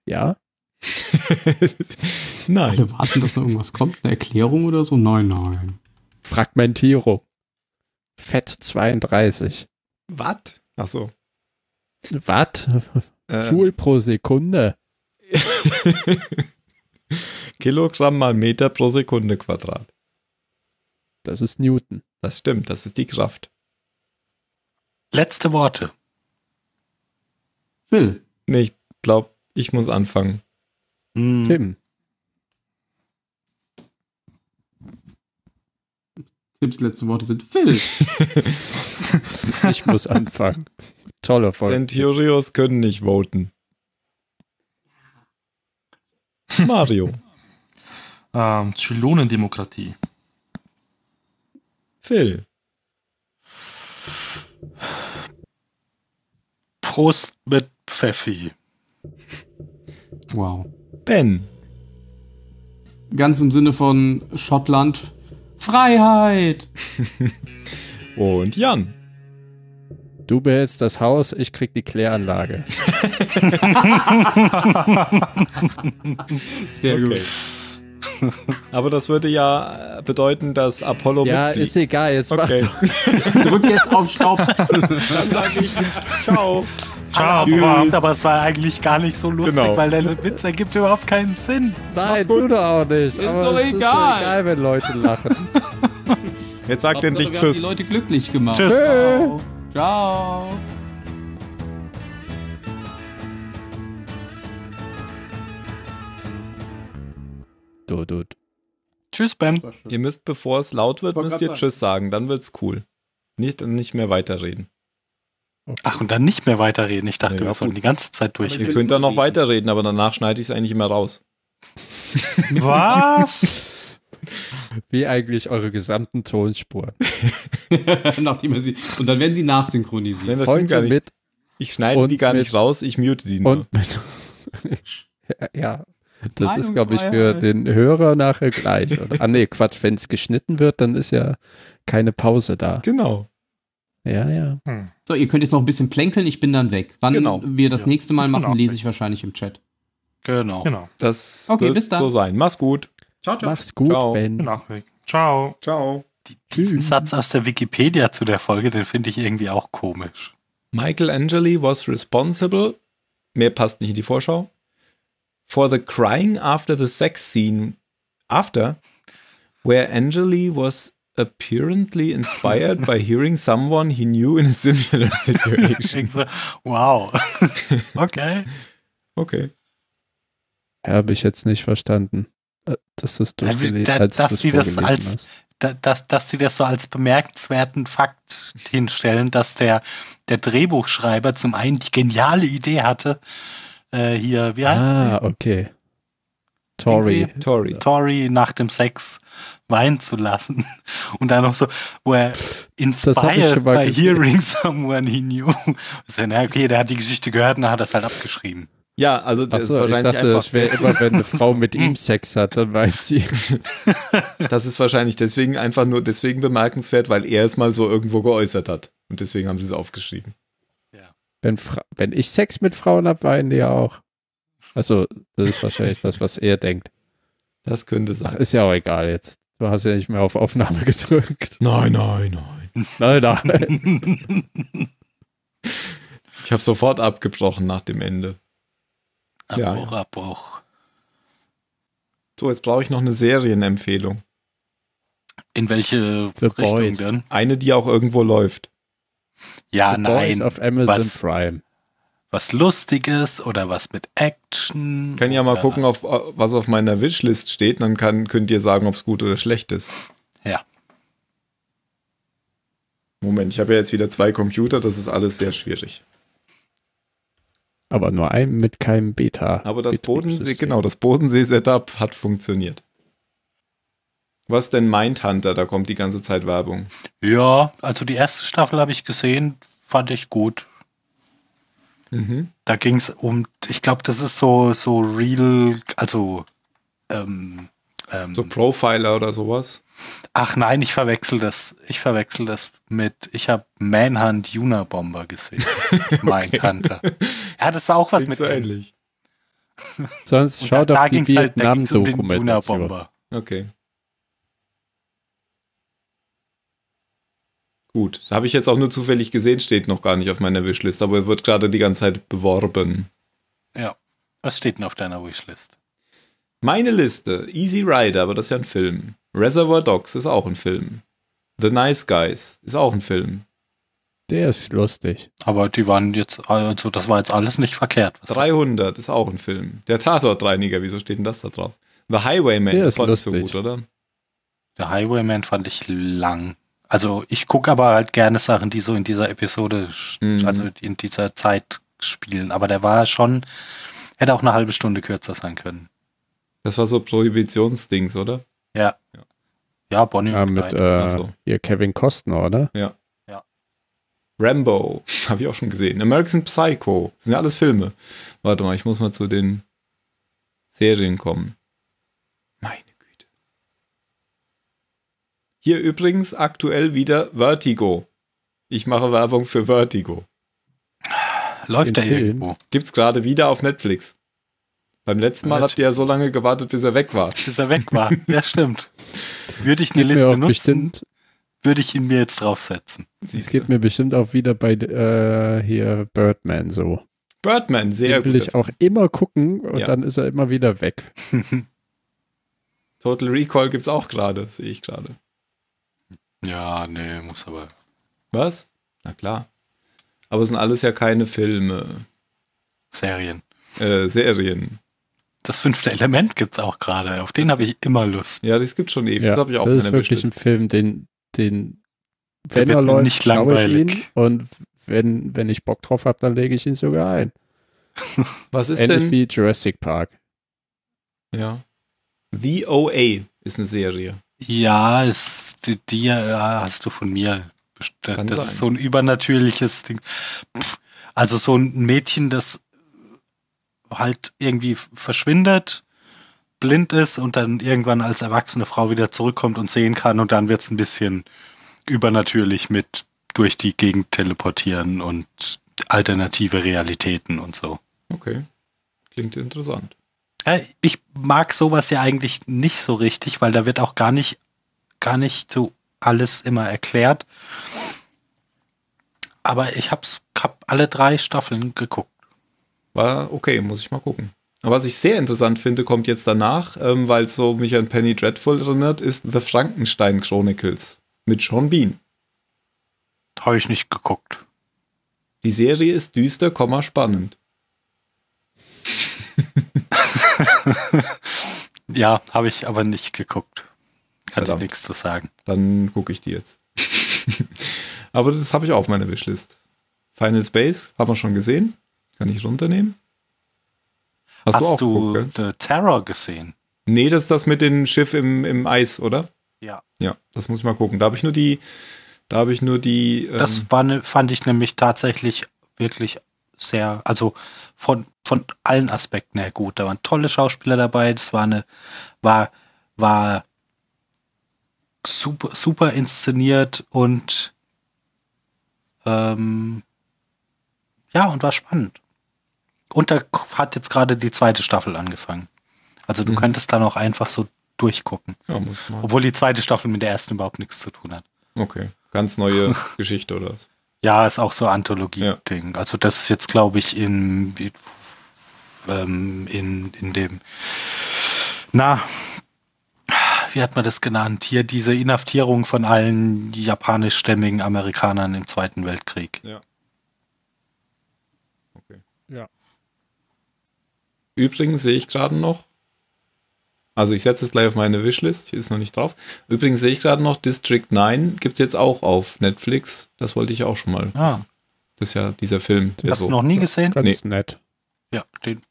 Ja. Nein. Alle warten, dass da irgendwas kommt, eine Erklärung oder so? Nein. Fragmentierung. Fett 32. Watt? Achso. Watt? Joule pro Sekunde. Kilogramm mal Meter pro Sekunde Quadrat. Das ist Newton. Das stimmt, das ist die Kraft. Letzte Worte. Phil. Nee, ich glaube, ich muss anfangen. Tim. Tims letzte Worte sind Phil. Ich muss anfangen. Tolle Folge. Centurios können nicht voten. Mario. Zylonendemokratie. Phil. Prost mit Pfeffi. Wow. Ben. Ganz im Sinne von Schottland. Freiheit! Und Jan. Du behältst das Haus, ich krieg die Kläranlage. Sehr gut. Aber das würde ja bedeuten, dass Apollo mitfliegt. Ja, ist egal. Jetzt okay. Drück jetzt auf Schrauben. Dann sage ich ciao. Ciao. Aber es war eigentlich gar nicht so lustig, genau. Weil deine Witz ergibt überhaupt keinen Sinn. Nein, tut er auch nicht. Ist doch egal. Ist doch egal, wenn Leute lachen. Jetzt sagt endlich Tschüss. Die Leute glücklich gemacht. Tschüss. Ciao. Ciao. Dut. Tschüss, Ben. Ihr müsst, bevor es laut wird, müsst ihr Tschüss sagen. Dann wird's cool. Nicht mehr weiterreden. Okay. Ach, und dann nicht mehr weiterreden. Ich dachte, wir sollen die ganze Zeit durch. Ihr könnt dann noch weiterreden, aber danach schneide ich es eigentlich immer raus. Was? Wie eigentlich eure gesamten Tonspuren. Nachdem ihr sie, und dann werden sie nachsynchronisiert. Nein, gar nicht. Ich schneide die gar nicht raus, ich mute die nur. Ja. Das ist, glaube ich, für den Hörer nachher gleich. Oder? Ah, nee, Quatsch, wenn es geschnitten wird, dann ist ja keine Pause da. Genau. Ja. So, ihr könnt jetzt noch ein bisschen plänkeln, ich bin dann weg. Wann wir das nächste Mal machen, lese ich wahrscheinlich im Chat. Genau. Das wird so sein. Mach's gut. Ciao. Mach's gut, ciao. Ben. Ciao. Diesen Satz aus der Wikipedia zu der Folge, den finde ich irgendwie auch komisch. Michael Angeli was responsible. Mehr passt nicht in die Vorschau. For the crying after the sex scene where Angeli was apparently inspired by hearing someone he knew in a similar situation. Wow. Okay. Habe ich jetzt nicht verstanden. Das ist durchgelesen. Dass sie das so als bemerkenswerten Fakt hinstellen, dass der Drehbuchschreiber zum einen die geniale Idee hatte, hier, wie heißt sie? Okay. Tory nach dem Sex weinen zu lassen. Und dann noch so, where inspired by hearing someone he knew. Also, der hat die Geschichte gehört und hat das halt abgeschrieben. Ja, also das ist wahrscheinlich einfach... Ich dachte, es wäre immer, wenn eine Frau mit ihm Sex hat, dann weint sie. Das ist wahrscheinlich deswegen einfach nur deswegen bemerkenswert, weil er es mal so irgendwo geäußert hat. Und deswegen haben sie es aufgeschrieben. Wenn ich Sex mit Frauen habe, weinen die ja auch. Also, das ist wahrscheinlich das, was er denkt. Das könnte sein. Ach, ist ja auch egal jetzt. Du hast ja nicht mehr auf Aufnahme gedrückt. Nein. Nein. Ich habe sofort abgebrochen nach dem Ende. Abbruch. So, jetzt brauche ich noch eine Serienempfehlung. In welche Richtung denn? Eine, die auch irgendwo läuft. Ja, The Boys auf Amazon Prime. Was Lustiges oder was mit Action. Ich kann ja mal gucken, was auf meiner Wishlist steht, dann könnt ihr sagen, ob es gut oder schlecht ist. Ja. Moment, ich habe ja jetzt wieder 2 Computer, das ist alles sehr schwierig. Aber nur einen mit keinem Beta. Aber das Bodensee-Setup hat funktioniert. Was denn Mindhunter? Da kommt die ganze Zeit Werbung. Ja, also die erste Staffel habe ich gesehen, fand ich gut. Mhm. Da ging es um, ich glaube, das ist so real, also so Profiler oder sowas? Ach nein, ich verwechsel das mit, ich habe Manhunt Unabomber gesehen. Mindhunter. Ja, das war auch was mit so ähnlich. Sonst schaut doch die Vietnam-Dokumentation. Okay. Gut, habe ich jetzt auch nur zufällig gesehen, steht noch gar nicht auf meiner Wishlist, aber wird gerade die ganze Zeit beworben. Ja, was steht denn auf deiner Wishlist? Meine Liste, Easy Rider, aber das ist ja ein Film. Reservoir Dogs ist auch ein Film. The Nice Guys ist auch ein Film. Der ist lustig. Aber die waren jetzt, also das war jetzt alles nicht verkehrt. 300 ist auch ein Film. Der Tatortreiniger, wieso steht denn das da drauf? The Highwayman, der ist lustig. Nicht so gut, oder? Der Highwayman fand ich lang. Also ich gucke aber halt gerne Sachen, die so in dieser Episode, also in dieser Zeit spielen. Aber der war schon, hätte auch eine halbe Stunde kürzer sein können. Das war so Prohibitionsdings, oder? Ja. Ja, Bonnie und mit Kevin Costner, oder? Ja. Rambo, habe ich auch schon gesehen. American Psycho, das sind ja alles Filme. Warte mal, ich muss mal zu den Serien kommen. Meine Güte. Hier übrigens aktuell wieder Vertigo. Ich mache Werbung für Vertigo. Läuft der irgendwo? Gibt's gerade wieder auf Netflix. Beim letzten Mal habt ihr ja so lange gewartet, bis er weg war. Bis er weg war, ja stimmt. Würde ich eine Liste nutzen, würde ich ihn mir jetzt draufsetzen. Es geht mir bestimmt auch wieder bei hier Birdman so. Birdman, sehr gut. Den will ich auch immer gucken und dann ist er immer wieder weg. Total Recall gibt's auch gerade, sehe ich gerade. Ja, nee, muss aber. Was? Na klar. Aber es sind alles ja keine Filme. Serien. Serien. Das 5. Element gibt's auch gerade. Auf den habe ich immer Lust. Ja, das gibt's schon ewig. Ja, das habe ich auch das ist wirklich ein Film, den wenn er läuft, nicht langweilig. Ich ihn. Und wenn ich Bock drauf habe, dann lege ich ihn sogar ein. Was ist ähnlich denn? Wie Jurassic Park. Ja. The OA ist eine Serie. Ja, ist die hast du von mir. Das ist so ein übernatürliches Ding. Also so ein Mädchen, das halt irgendwie verschwindet, blind ist und dann irgendwann als erwachsene Frau wieder zurückkommt und sehen kann und dann wird es ein bisschen übernatürlich mit durch die Gegend teleportieren und alternative Realitäten und so. Okay, klingt interessant. Ich mag sowas ja eigentlich nicht so richtig, weil da wird auch gar nicht so alles immer erklärt. Aber ich hab alle 3 Staffeln geguckt. War okay, muss ich mal gucken. Aber was ich sehr interessant finde, kommt jetzt danach, weil es so mich an Penny Dreadful erinnert, ist The Frankenstein Chronicles mit Sean Bean. Habe ich nicht geguckt. Die Serie ist düster, spannend. Ja, habe ich aber nicht geguckt. Kann ich nichts zu sagen. Dann gucke ich die jetzt. Aber das habe ich auch auf meiner Wishlist. Final Space, haben wir schon gesehen. Kann ich runternehmen. Hast du The Terror gesehen? Nee, das ist das mit dem Schiff im Eis, oder? Ja. Ja, das muss ich mal gucken. Da habe ich nur die. Das fand ich nämlich tatsächlich wirklich sehr, also von allen Aspekten her gut. Da waren tolle Schauspieler dabei. Das war war super, super inszeniert und und war spannend. Und da hat jetzt gerade die 2. Staffel angefangen. Also du könntest dann auch einfach so durchgucken. Ja, muss man. Obwohl die 2. Staffel mit der ersten überhaupt nichts zu tun hat. Okay, ganz neue Geschichte oder was? Ja, ist auch so Anthologie-Ding. Ja. Also das ist jetzt, glaube ich, in dem wie hat man das genannt? Hier diese Inhaftierung von allen japanischstämmigen Amerikanern im Zweiten Weltkrieg. Ja. Okay. Ja. Übrigens sehe ich gerade noch, also ich setze es gleich auf meine Wishlist, hier ist noch nicht drauf. Übrigens sehe ich gerade noch, District 9 gibt es jetzt auch auf Netflix. Das wollte ich auch schon mal. Ah. Das ist ja dieser Film. Hast du noch nie gesehen? Ganz nett. Ja,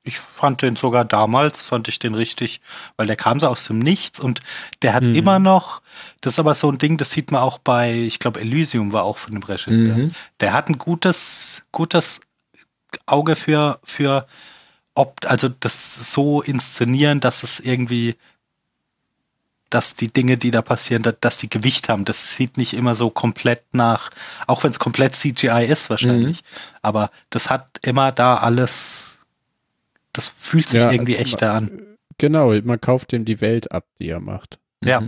ich fand den sogar damals, richtig, weil der kam so aus dem Nichts und der hat immer noch, das ist aber so ein Ding, das sieht man auch bei, ich glaube Elysium war auch von dem Regisseur, der hat ein gutes Auge für also das so inszenieren, dass es irgendwie, dass die Dinge, die da passieren, dass die Gewicht haben, das sieht nicht immer so komplett nach, auch wenn es komplett CGI ist wahrscheinlich, aber das hat immer da alles. Das fühlt sich irgendwie echter an. Genau, man kauft ihm die Welt ab, die er macht. Ja,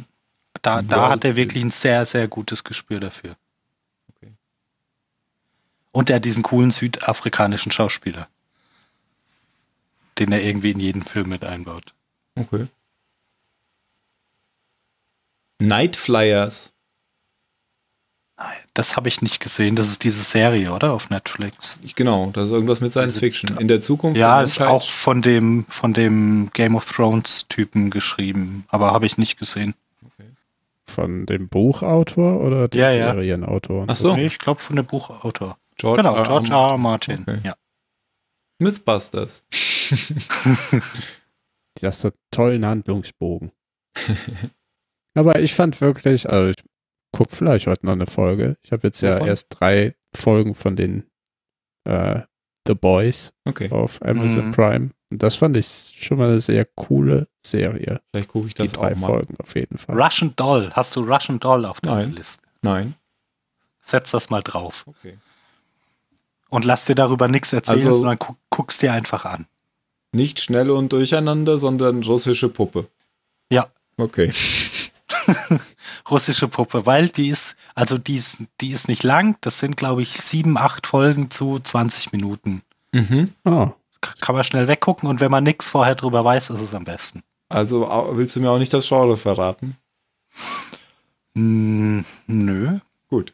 da hat er wirklich ein sehr, sehr gutes Gespür dafür. Okay. Und er hat diesen coolen südafrikanischen Schauspieler, den er irgendwie in jeden Film mit einbaut. Okay. Night Flyers. Nein, das habe ich nicht gesehen. Das ist diese Serie, oder? Auf Netflix. Genau, das ist irgendwas mit Science Fiction. In der Zukunft. Ja, ist auch von dem Game of Thrones-Typen geschrieben. Aber habe ich nicht gesehen. Okay. Von dem Buchautor oder dem Serienautor? Ach so. Nee, ich glaube von dem Buchautor. George R. R. Martin. Okay. Ja. Mythbusters. Das hat tollen Handlungsbogen. Aber ich fand wirklich, guck vielleicht heute noch eine Folge. Ich habe jetzt ja erst 3 Folgen von den The Boys auf Amazon Prime. Und das fand ich schon mal eine sehr coole Serie. Vielleicht gucke ich das auch mal. Die 3 Folgen auf jeden Fall. Russian Doll. Hast du Russian Doll auf deiner Liste? Nein. Setz das mal drauf. Okay. Und lass dir darüber nichts erzählen, also, sondern guckst dir einfach an. Nicht Schnelle und Durcheinander, sondern russische Puppe. Ja. Okay. Russische Puppe, weil die ist, also die ist nicht lang, das sind glaube ich 7, 8 Folgen zu 20 Minuten. Mhm. Oh. Kann man schnell weggucken und wenn man nichts vorher drüber weiß, ist es am besten. Also willst du mir auch nicht das Genre verraten? Nö. Gut.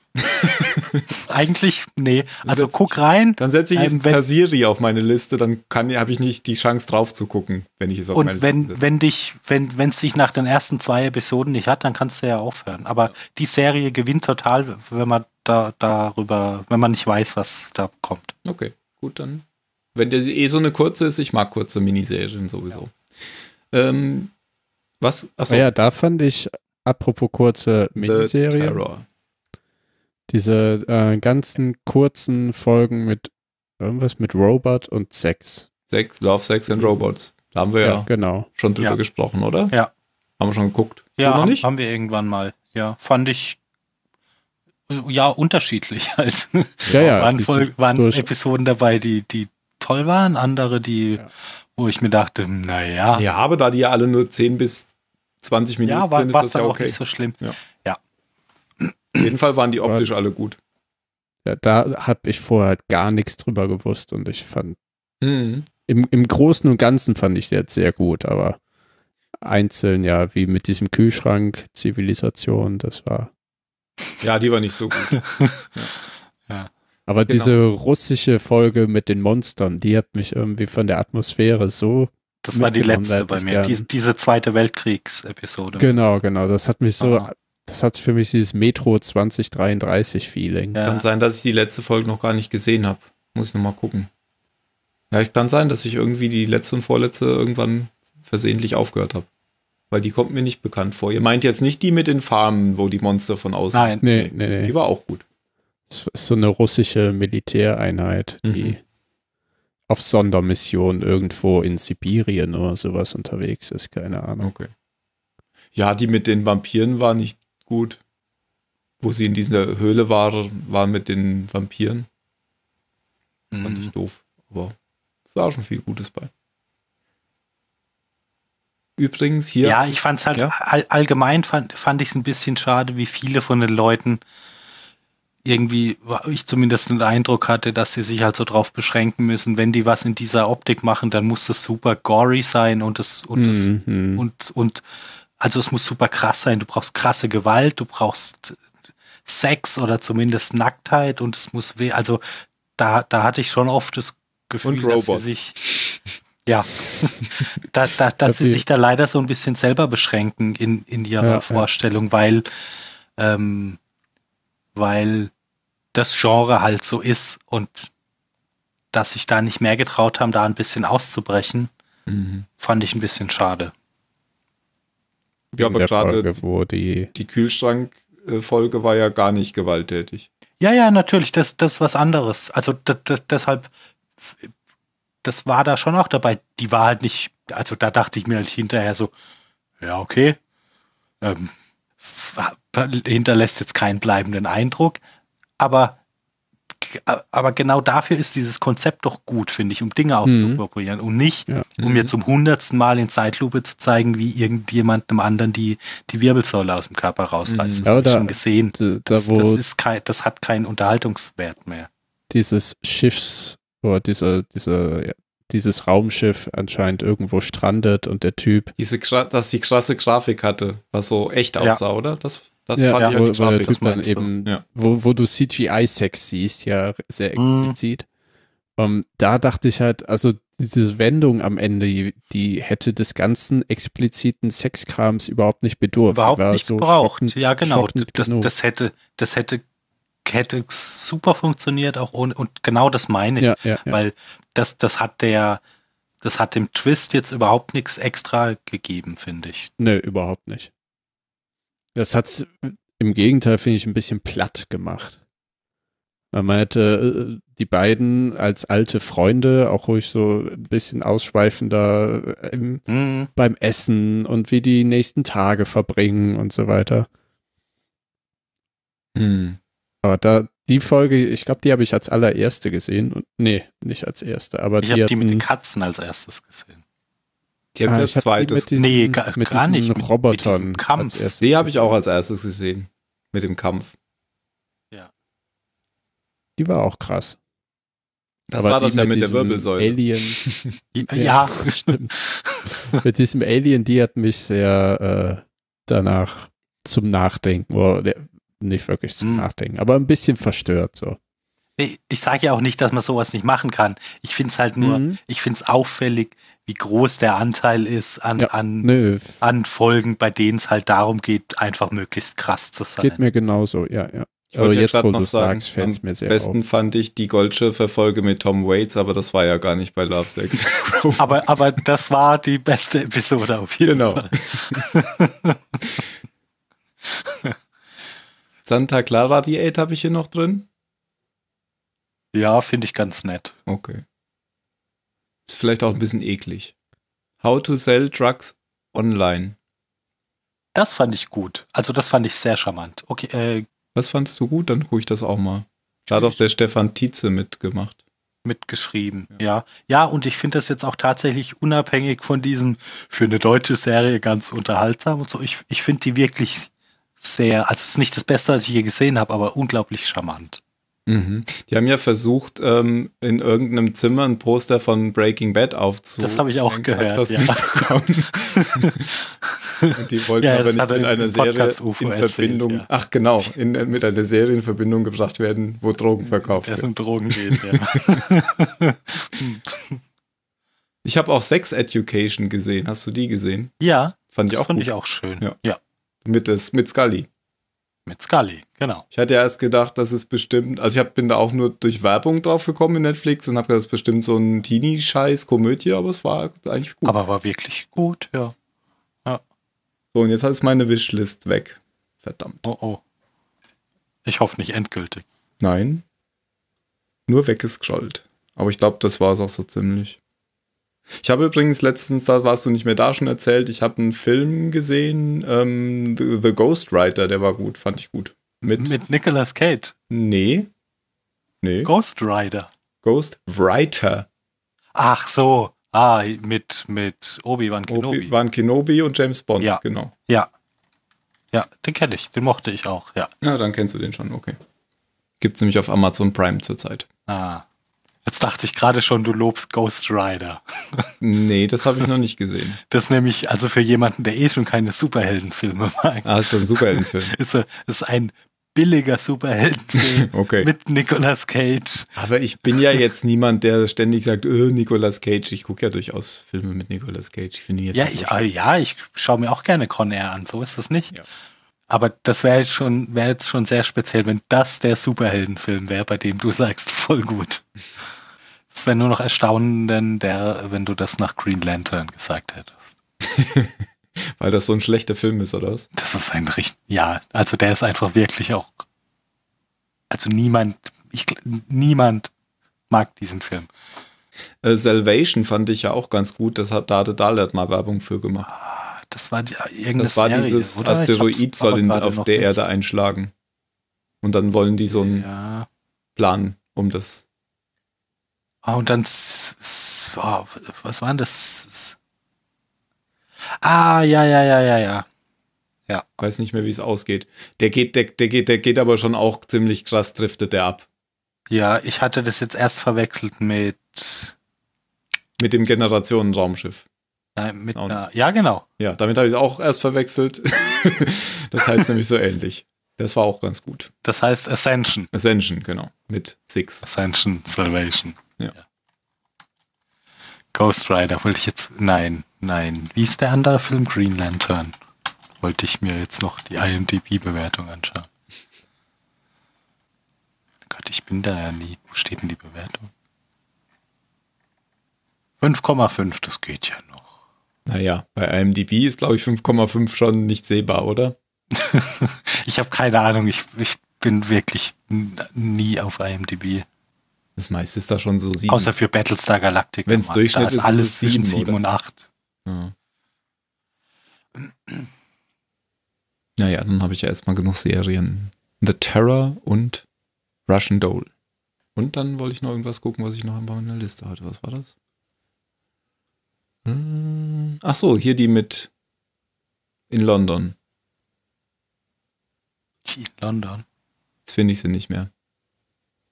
Eigentlich, nee. Also guck rein. Dann setze ich es per Siri auf meine Liste, dann habe ich nicht die Chance drauf zu gucken, wenn ich es auf meine Liste setze. Und wenn es dich nach den ersten 2 Episoden nicht hat, dann kannst du ja aufhören. Aber die Serie gewinnt total, wenn man wenn man nicht weiß, was da kommt. Okay, gut, dann. Wenn der so eine kurze ist, ich mag kurze Miniserien sowieso. Ja. Was? Achso. Ja, da fand ich, apropos kurze Miniserien. The Terror. Diese ganzen kurzen Folgen mit irgendwas mit Robot und Sex. Love, Sex and Robots. Da haben wir schon drüber gesprochen, oder? Ja. Haben wir schon geguckt? Ja, noch nicht? Haben wir irgendwann mal. Ja, fand ich unterschiedlich halt. Ja, ja. Waren Episoden dabei, die toll waren, andere, die, wo ich mir dachte, naja. Ja, aber da die ja alle nur 10 bis 20 Minuten sind, ist das ja okay. Ja, war auch nicht so schlimm. Ja. Auf jeden Fall waren die optisch alle gut. Ja, da habe ich vorher halt gar nichts drüber gewusst und ich fand, im Großen und Ganzen fand ich die jetzt sehr gut, aber einzeln wie mit diesem Kühlschrank, Zivilisation, das war. Ja, die war nicht so gut. Ja. Aber diese russische Folge mit den Monstern, die hat mich irgendwie von der Atmosphäre so. Das war die letzte bei mir, diese Zweite Weltkriegs-Episode. Genau, das hat mich so. Das hat für mich dieses Metro 2033-Feeling. Ja. Kann sein, dass ich die letzte Folge noch gar nicht gesehen habe. Muss ich nochmal gucken. Ja, kann sein, dass ich irgendwie die letzte und vorletzte irgendwann versehentlich aufgehört habe. Weil die kommt mir nicht bekannt vor. Ihr meint jetzt nicht die mit den Farmen, wo die Monster von außen... Nein, nee. Die war auch gut. Das ist so eine russische Militäreinheit, die auf Sondermission irgendwo in Sibirien oder sowas unterwegs ist. Keine Ahnung. Okay. Ja, die mit den Vampiren war nicht gut, wo sie in dieser Höhle war mit den Vampiren. Fand ich doof, aber es war schon viel Gutes bei. Übrigens hier... Ja, ich fand es halt allgemein, fand ich es ein bisschen schade, wie viele von den Leuten irgendwie, ich zumindest den Eindruck hatte, dass sie sich halt so drauf beschränken müssen, wenn die was in dieser Optik machen, dann muss das super gory sein und also es muss super krass sein, du brauchst krasse Gewalt, du brauchst Sex oder zumindest Nacktheit und es muss also da hatte ich schon oft das Gefühl, dass sie sich dass sie sich da leider so ein bisschen selber beschränken in ihrer Vorstellung, weil das Genre halt so ist und dass sich da nicht mehr getraut haben, da ein bisschen auszubrechen, fand ich ein bisschen schade. Ja, aber gerade die Kühlschrank-Folge war ja gar nicht gewalttätig. Ja, natürlich, das ist was anderes. Also deshalb, das war da schon auch dabei. Die war halt nicht, also da dachte ich mir halt hinterher so, ja, okay, hinterlässt jetzt keinen bleibenden Eindruck, aber genau dafür ist dieses Konzept doch gut, finde ich, um Dinge aufzuprobieren und nicht, um mir zum 100. Mal in Zeitlupe zu zeigen, wie irgendjemandem anderen die Wirbelsäule aus dem Körper rausreißt. Das habe ich schon gesehen. Das hat keinen Unterhaltungswert mehr. Dieses Schiffs, oder dieses Raumschiff anscheinend irgendwo strandet und der Typ... dass die krasse Grafik hatte, was so echt aussah, oder? Wo du CGI-Sex siehst, ja, sehr explizit. Da dachte ich halt, also diese Wendung am Ende, die hätte des ganzen expliziten Sexkrams überhaupt nicht bedurft. Überhaupt nicht gebraucht. So genau. Das hätte super funktioniert, auch ohne, und genau das meine ich. Weil das hat dem Twist jetzt überhaupt nichts extra gegeben, finde ich. Nö, überhaupt nicht. Das hat's Im Gegenteil, finde ich, ein bisschen platt gemacht. Man hätte die beiden als alte Freunde auch ruhig so ein bisschen ausschweifender beim Essen und wie die nächsten Tage verbringen und so weiter. Aber die Folge, ich glaube, die habe ich als allererste gesehen. Und, nee, nicht als erste. Aber ich habe die mit den Katzen als erstes gesehen. Die habe ich als zweites. Nee, gar nicht. Robotern. Mit Kampf. Die habe ich auch als erstes gesehen. Mit dem Kampf. Ja. Die war auch krass. Das war das ja mit der Wirbelsäule. Alien. Ja, stimmt. Mit diesem Alien, die hat mich sehr danach zum Nachdenken, nicht wirklich zum Nachdenken, aber ein bisschen verstört so. Ich sage ja auch nicht, dass man sowas nicht machen kann. Ich finde es halt nur, ich finde es auffällig, wie groß der Anteil ist an Folgen, bei denen es halt darum geht, einfach möglichst krass zu sein. Geht mir genauso, ja. Aber jetzt, wo du sagst, fällt es mir sehr auf. Am besten fand ich die Goldschiffe-Folge mit Tom Waits, aber das war ja gar nicht bei Love, Sex. aber das war die beste Episode auf jeden Fall. Genau. Santa Clara Diät habe ich hier noch drin. Ja, finde ich ganz nett. Okay. Ist vielleicht auch ein bisschen eklig. How to sell drugs online. Das fand ich gut. Also das fand ich sehr charmant. Okay. Was fandst du gut? Dann gucke ich das auch mal. Da hat auch der Stefan Tietze mitgemacht. Mitgeschrieben, ja. Ja, und ich finde das jetzt auch tatsächlich unabhängig von diesem für eine deutsche Serie ganz unterhaltsam und so. Ich finde die wirklich sehr, also es ist nicht das Beste, was ich je gesehen habe, aber unglaublich charmant. Die haben ja versucht, in irgendeinem Zimmer ein Poster von Breaking Bad aufzuhängen. Das habe ich auch gehört. Das mitbekommen. Und die wollten aber nicht mit einer Serie in Verbindung, ach genau, mit einer Serie in Verbindung gebracht werden, wo Drogen verkauft werden. Das um Drogen geht, ja. Ich habe auch Sex Education gesehen. Hast du die gesehen? Ja, fand ich auch schön. Ja. Mit Scully. Mit Scully, genau. Ich hatte ja erst gedacht, dass es bestimmt, also ich bin da auch nur durch Werbung drauf gekommen in Netflix und habe gedacht, das ist bestimmt so ein Teenie-Scheiß-Komödie, aber es war eigentlich gut. Aber war wirklich gut, ja. So, und jetzt ist meine Wishlist weg. Verdammt. Oh. Ich hoffe nicht endgültig. Nein. Nur weggescrollt. Aber ich glaube, das war es auch so ziemlich. Ich habe übrigens letztens, da warst du nicht mehr da, schon erzählt, ich habe einen Film gesehen, The Ghost Rider, der war gut, fand ich gut. Mit Nicolas Cage? Nee. Ghost Rider? Ghost Writer. Ach so, mit Obi-Wan Kenobi. Obi-Wan Kenobi und James Bond, ja. Genau. Ja, den kenne ich, den mochte ich auch, ja. Ja, dann kennst du den schon, okay. Gibt's nämlich auf Amazon Prime zurzeit. Jetzt dachte ich gerade schon, du lobst Ghost Rider. Nee, das habe ich noch nicht gesehen. Das nämlich, also für jemanden, der eh schon keine Superheldenfilme mag. Ist das ein Superheldenfilm? Ist ein billiger Superheldenfilm mit Nicolas Cage. Aber ich bin ja jetzt niemand, der ständig sagt, Nicolas Cage. Ich gucke ja durchaus Filme mit Nicolas Cage. Ich finde jetzt ich schaue mir auch gerne Con Air an, so ist das nicht. Ja. Aber das wäre jetzt schon sehr speziell, wenn das der Superheldenfilm wäre, bei dem du sagst, voll gut. Es wäre nur noch erstaunender, wenn du das nach Green Lantern gesagt hättest. Weil das so ein schlechter Film ist, oder was? Das ist ein richtig... Ja, also der ist einfach wirklich auch... Also niemand mag diesen Film. Salvation fand ich ja auch ganz gut. Das hat Dade Dahlert mal Werbung für gemacht. Das war dieses Serie, Asteroid soll auf der Erde einschlagen. Und dann wollen die so einen Plan um das... und dann, was war denn das? Ja. Ja. Weiß nicht mehr, wie es ausgeht. Der geht aber schon auch ziemlich krass, driftet der ab. Ja, ich hatte das jetzt erst verwechselt mit dem Generationenraumschiff. Nein, ja, genau. Ja, damit habe ich es auch erst verwechselt. Das heißt nämlich so ähnlich. Das war auch ganz gut. Das heißt Ascension. Ascension, genau. Mit Six. Ascension, Salvation. Ja. Ghost Rider wollte ich jetzt... Nein. Wie ist der andere Film? Green Lantern. Wollte ich mir jetzt noch die IMDb-Bewertung anschauen. Gott, ich bin da ja nie. Wo steht denn die Bewertung? 5,5, das geht ja noch. Naja, bei IMDb ist, glaube ich, 5,5 schon nicht sehbar, oder? Ich habe keine Ahnung, ich bin wirklich nie auf IMDb. Das meiste ist da schon so 7. Außer für Battlestar Galactica. Wenn es Durchschnitt ist, alles 7 und 8. Ja. Naja, dann habe ich ja erstmal genug Serien. The Terror und Russian Doll. Und dann wollte ich noch irgendwas gucken, was ich noch in meiner Liste hatte. Was war das? Ach so, hier die mit in London. Die in London? Jetzt finde ich sie nicht mehr.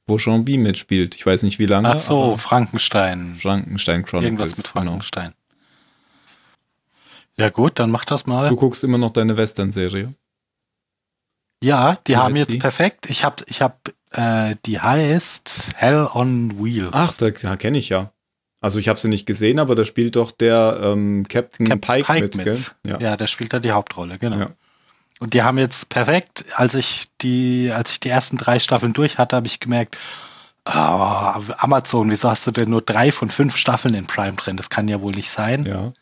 Wo Jean B. mitspielt. Ich weiß nicht, wie lange. Ach so, Frankenstein. Frankenstein Chronicles. Irgendwas mit Frankenstein. Genau. Ja gut, dann mach das mal. Du guckst immer noch deine Western-Serie. Ja, die haben jetzt perfekt. Ich hab, die heißt Hell on Wheels. Ach, da kenne ich ja. Also ich habe sie nicht gesehen, aber da spielt doch der Captain Pike mit. Gell? Ja. Ja, der spielt da die Hauptrolle, genau. Ja. Und die haben jetzt perfekt, als ich die ersten 3 Staffeln durch hatte, habe ich gemerkt, oh, Amazon, wieso hast du denn nur 3 von 5 Staffeln in Prime drin? Das kann ja wohl nicht sein. Ja.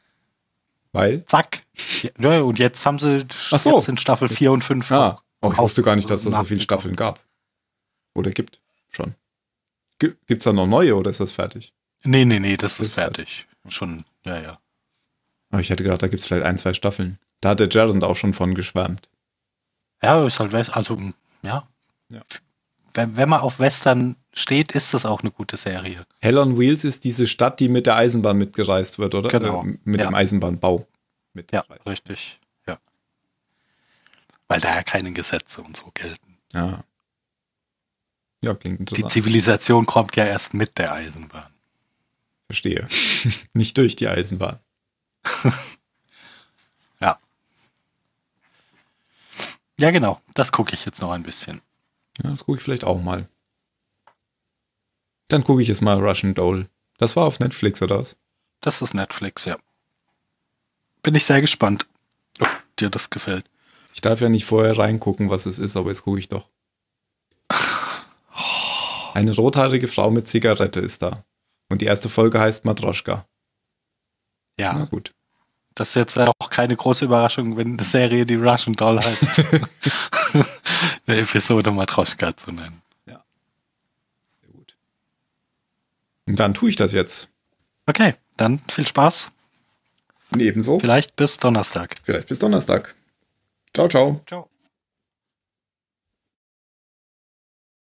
Weil? Zack. Ja, und jetzt haben sie jetzt in Staffel 4 und 5. Ah. Oh, ich wusste gar nicht, dass es so viele Staffeln gab. Oder gibt schon. Gibt's da noch neue oder ist das fertig? Nee, das ist fertig. Schon, ja. Aber ich hätte gedacht, da gibt es vielleicht 1, 2 Staffeln. Da hat der Jared auch schon von geschwärmt. Ja, ist halt West, also, ja. Wenn man auf Western steht, ist das auch eine gute Serie. Hell on Wheels ist diese Stadt, die mit der Eisenbahn mitgereist wird, oder? Genau. Mit dem Eisenbahnbau. Ja, richtig. Ja. Weil da ja keine Gesetze und so gelten. Ja. Ja, klingt interessant. Die Zivilisation kommt ja erst mit der Eisenbahn. Verstehe. Nicht durch die Eisenbahn. Ja. Ja, genau. Das gucke ich jetzt noch ein bisschen. Ja, das gucke ich vielleicht auch mal. Dann gucke ich jetzt mal Russian Doll. Das war auf Netflix, oder was? Das ist Netflix, ja. Bin ich sehr gespannt, ob dir das gefällt. Ich darf ja nicht vorher reingucken, was es ist, aber jetzt gucke ich doch. Eine rothaarige Frau mit Zigarette ist da. Und die erste Folge heißt Matroschka. Ja. Na gut. Das ist jetzt auch keine große Überraschung, wenn eine Serie die Russian Doll heißt. Eine Episode Matroschka zu nennen. Ja. Sehr gut. Und dann tue ich das jetzt. Okay, dann viel Spaß. Und ebenso. Vielleicht bis Donnerstag. Ciao, ciao. Ciao.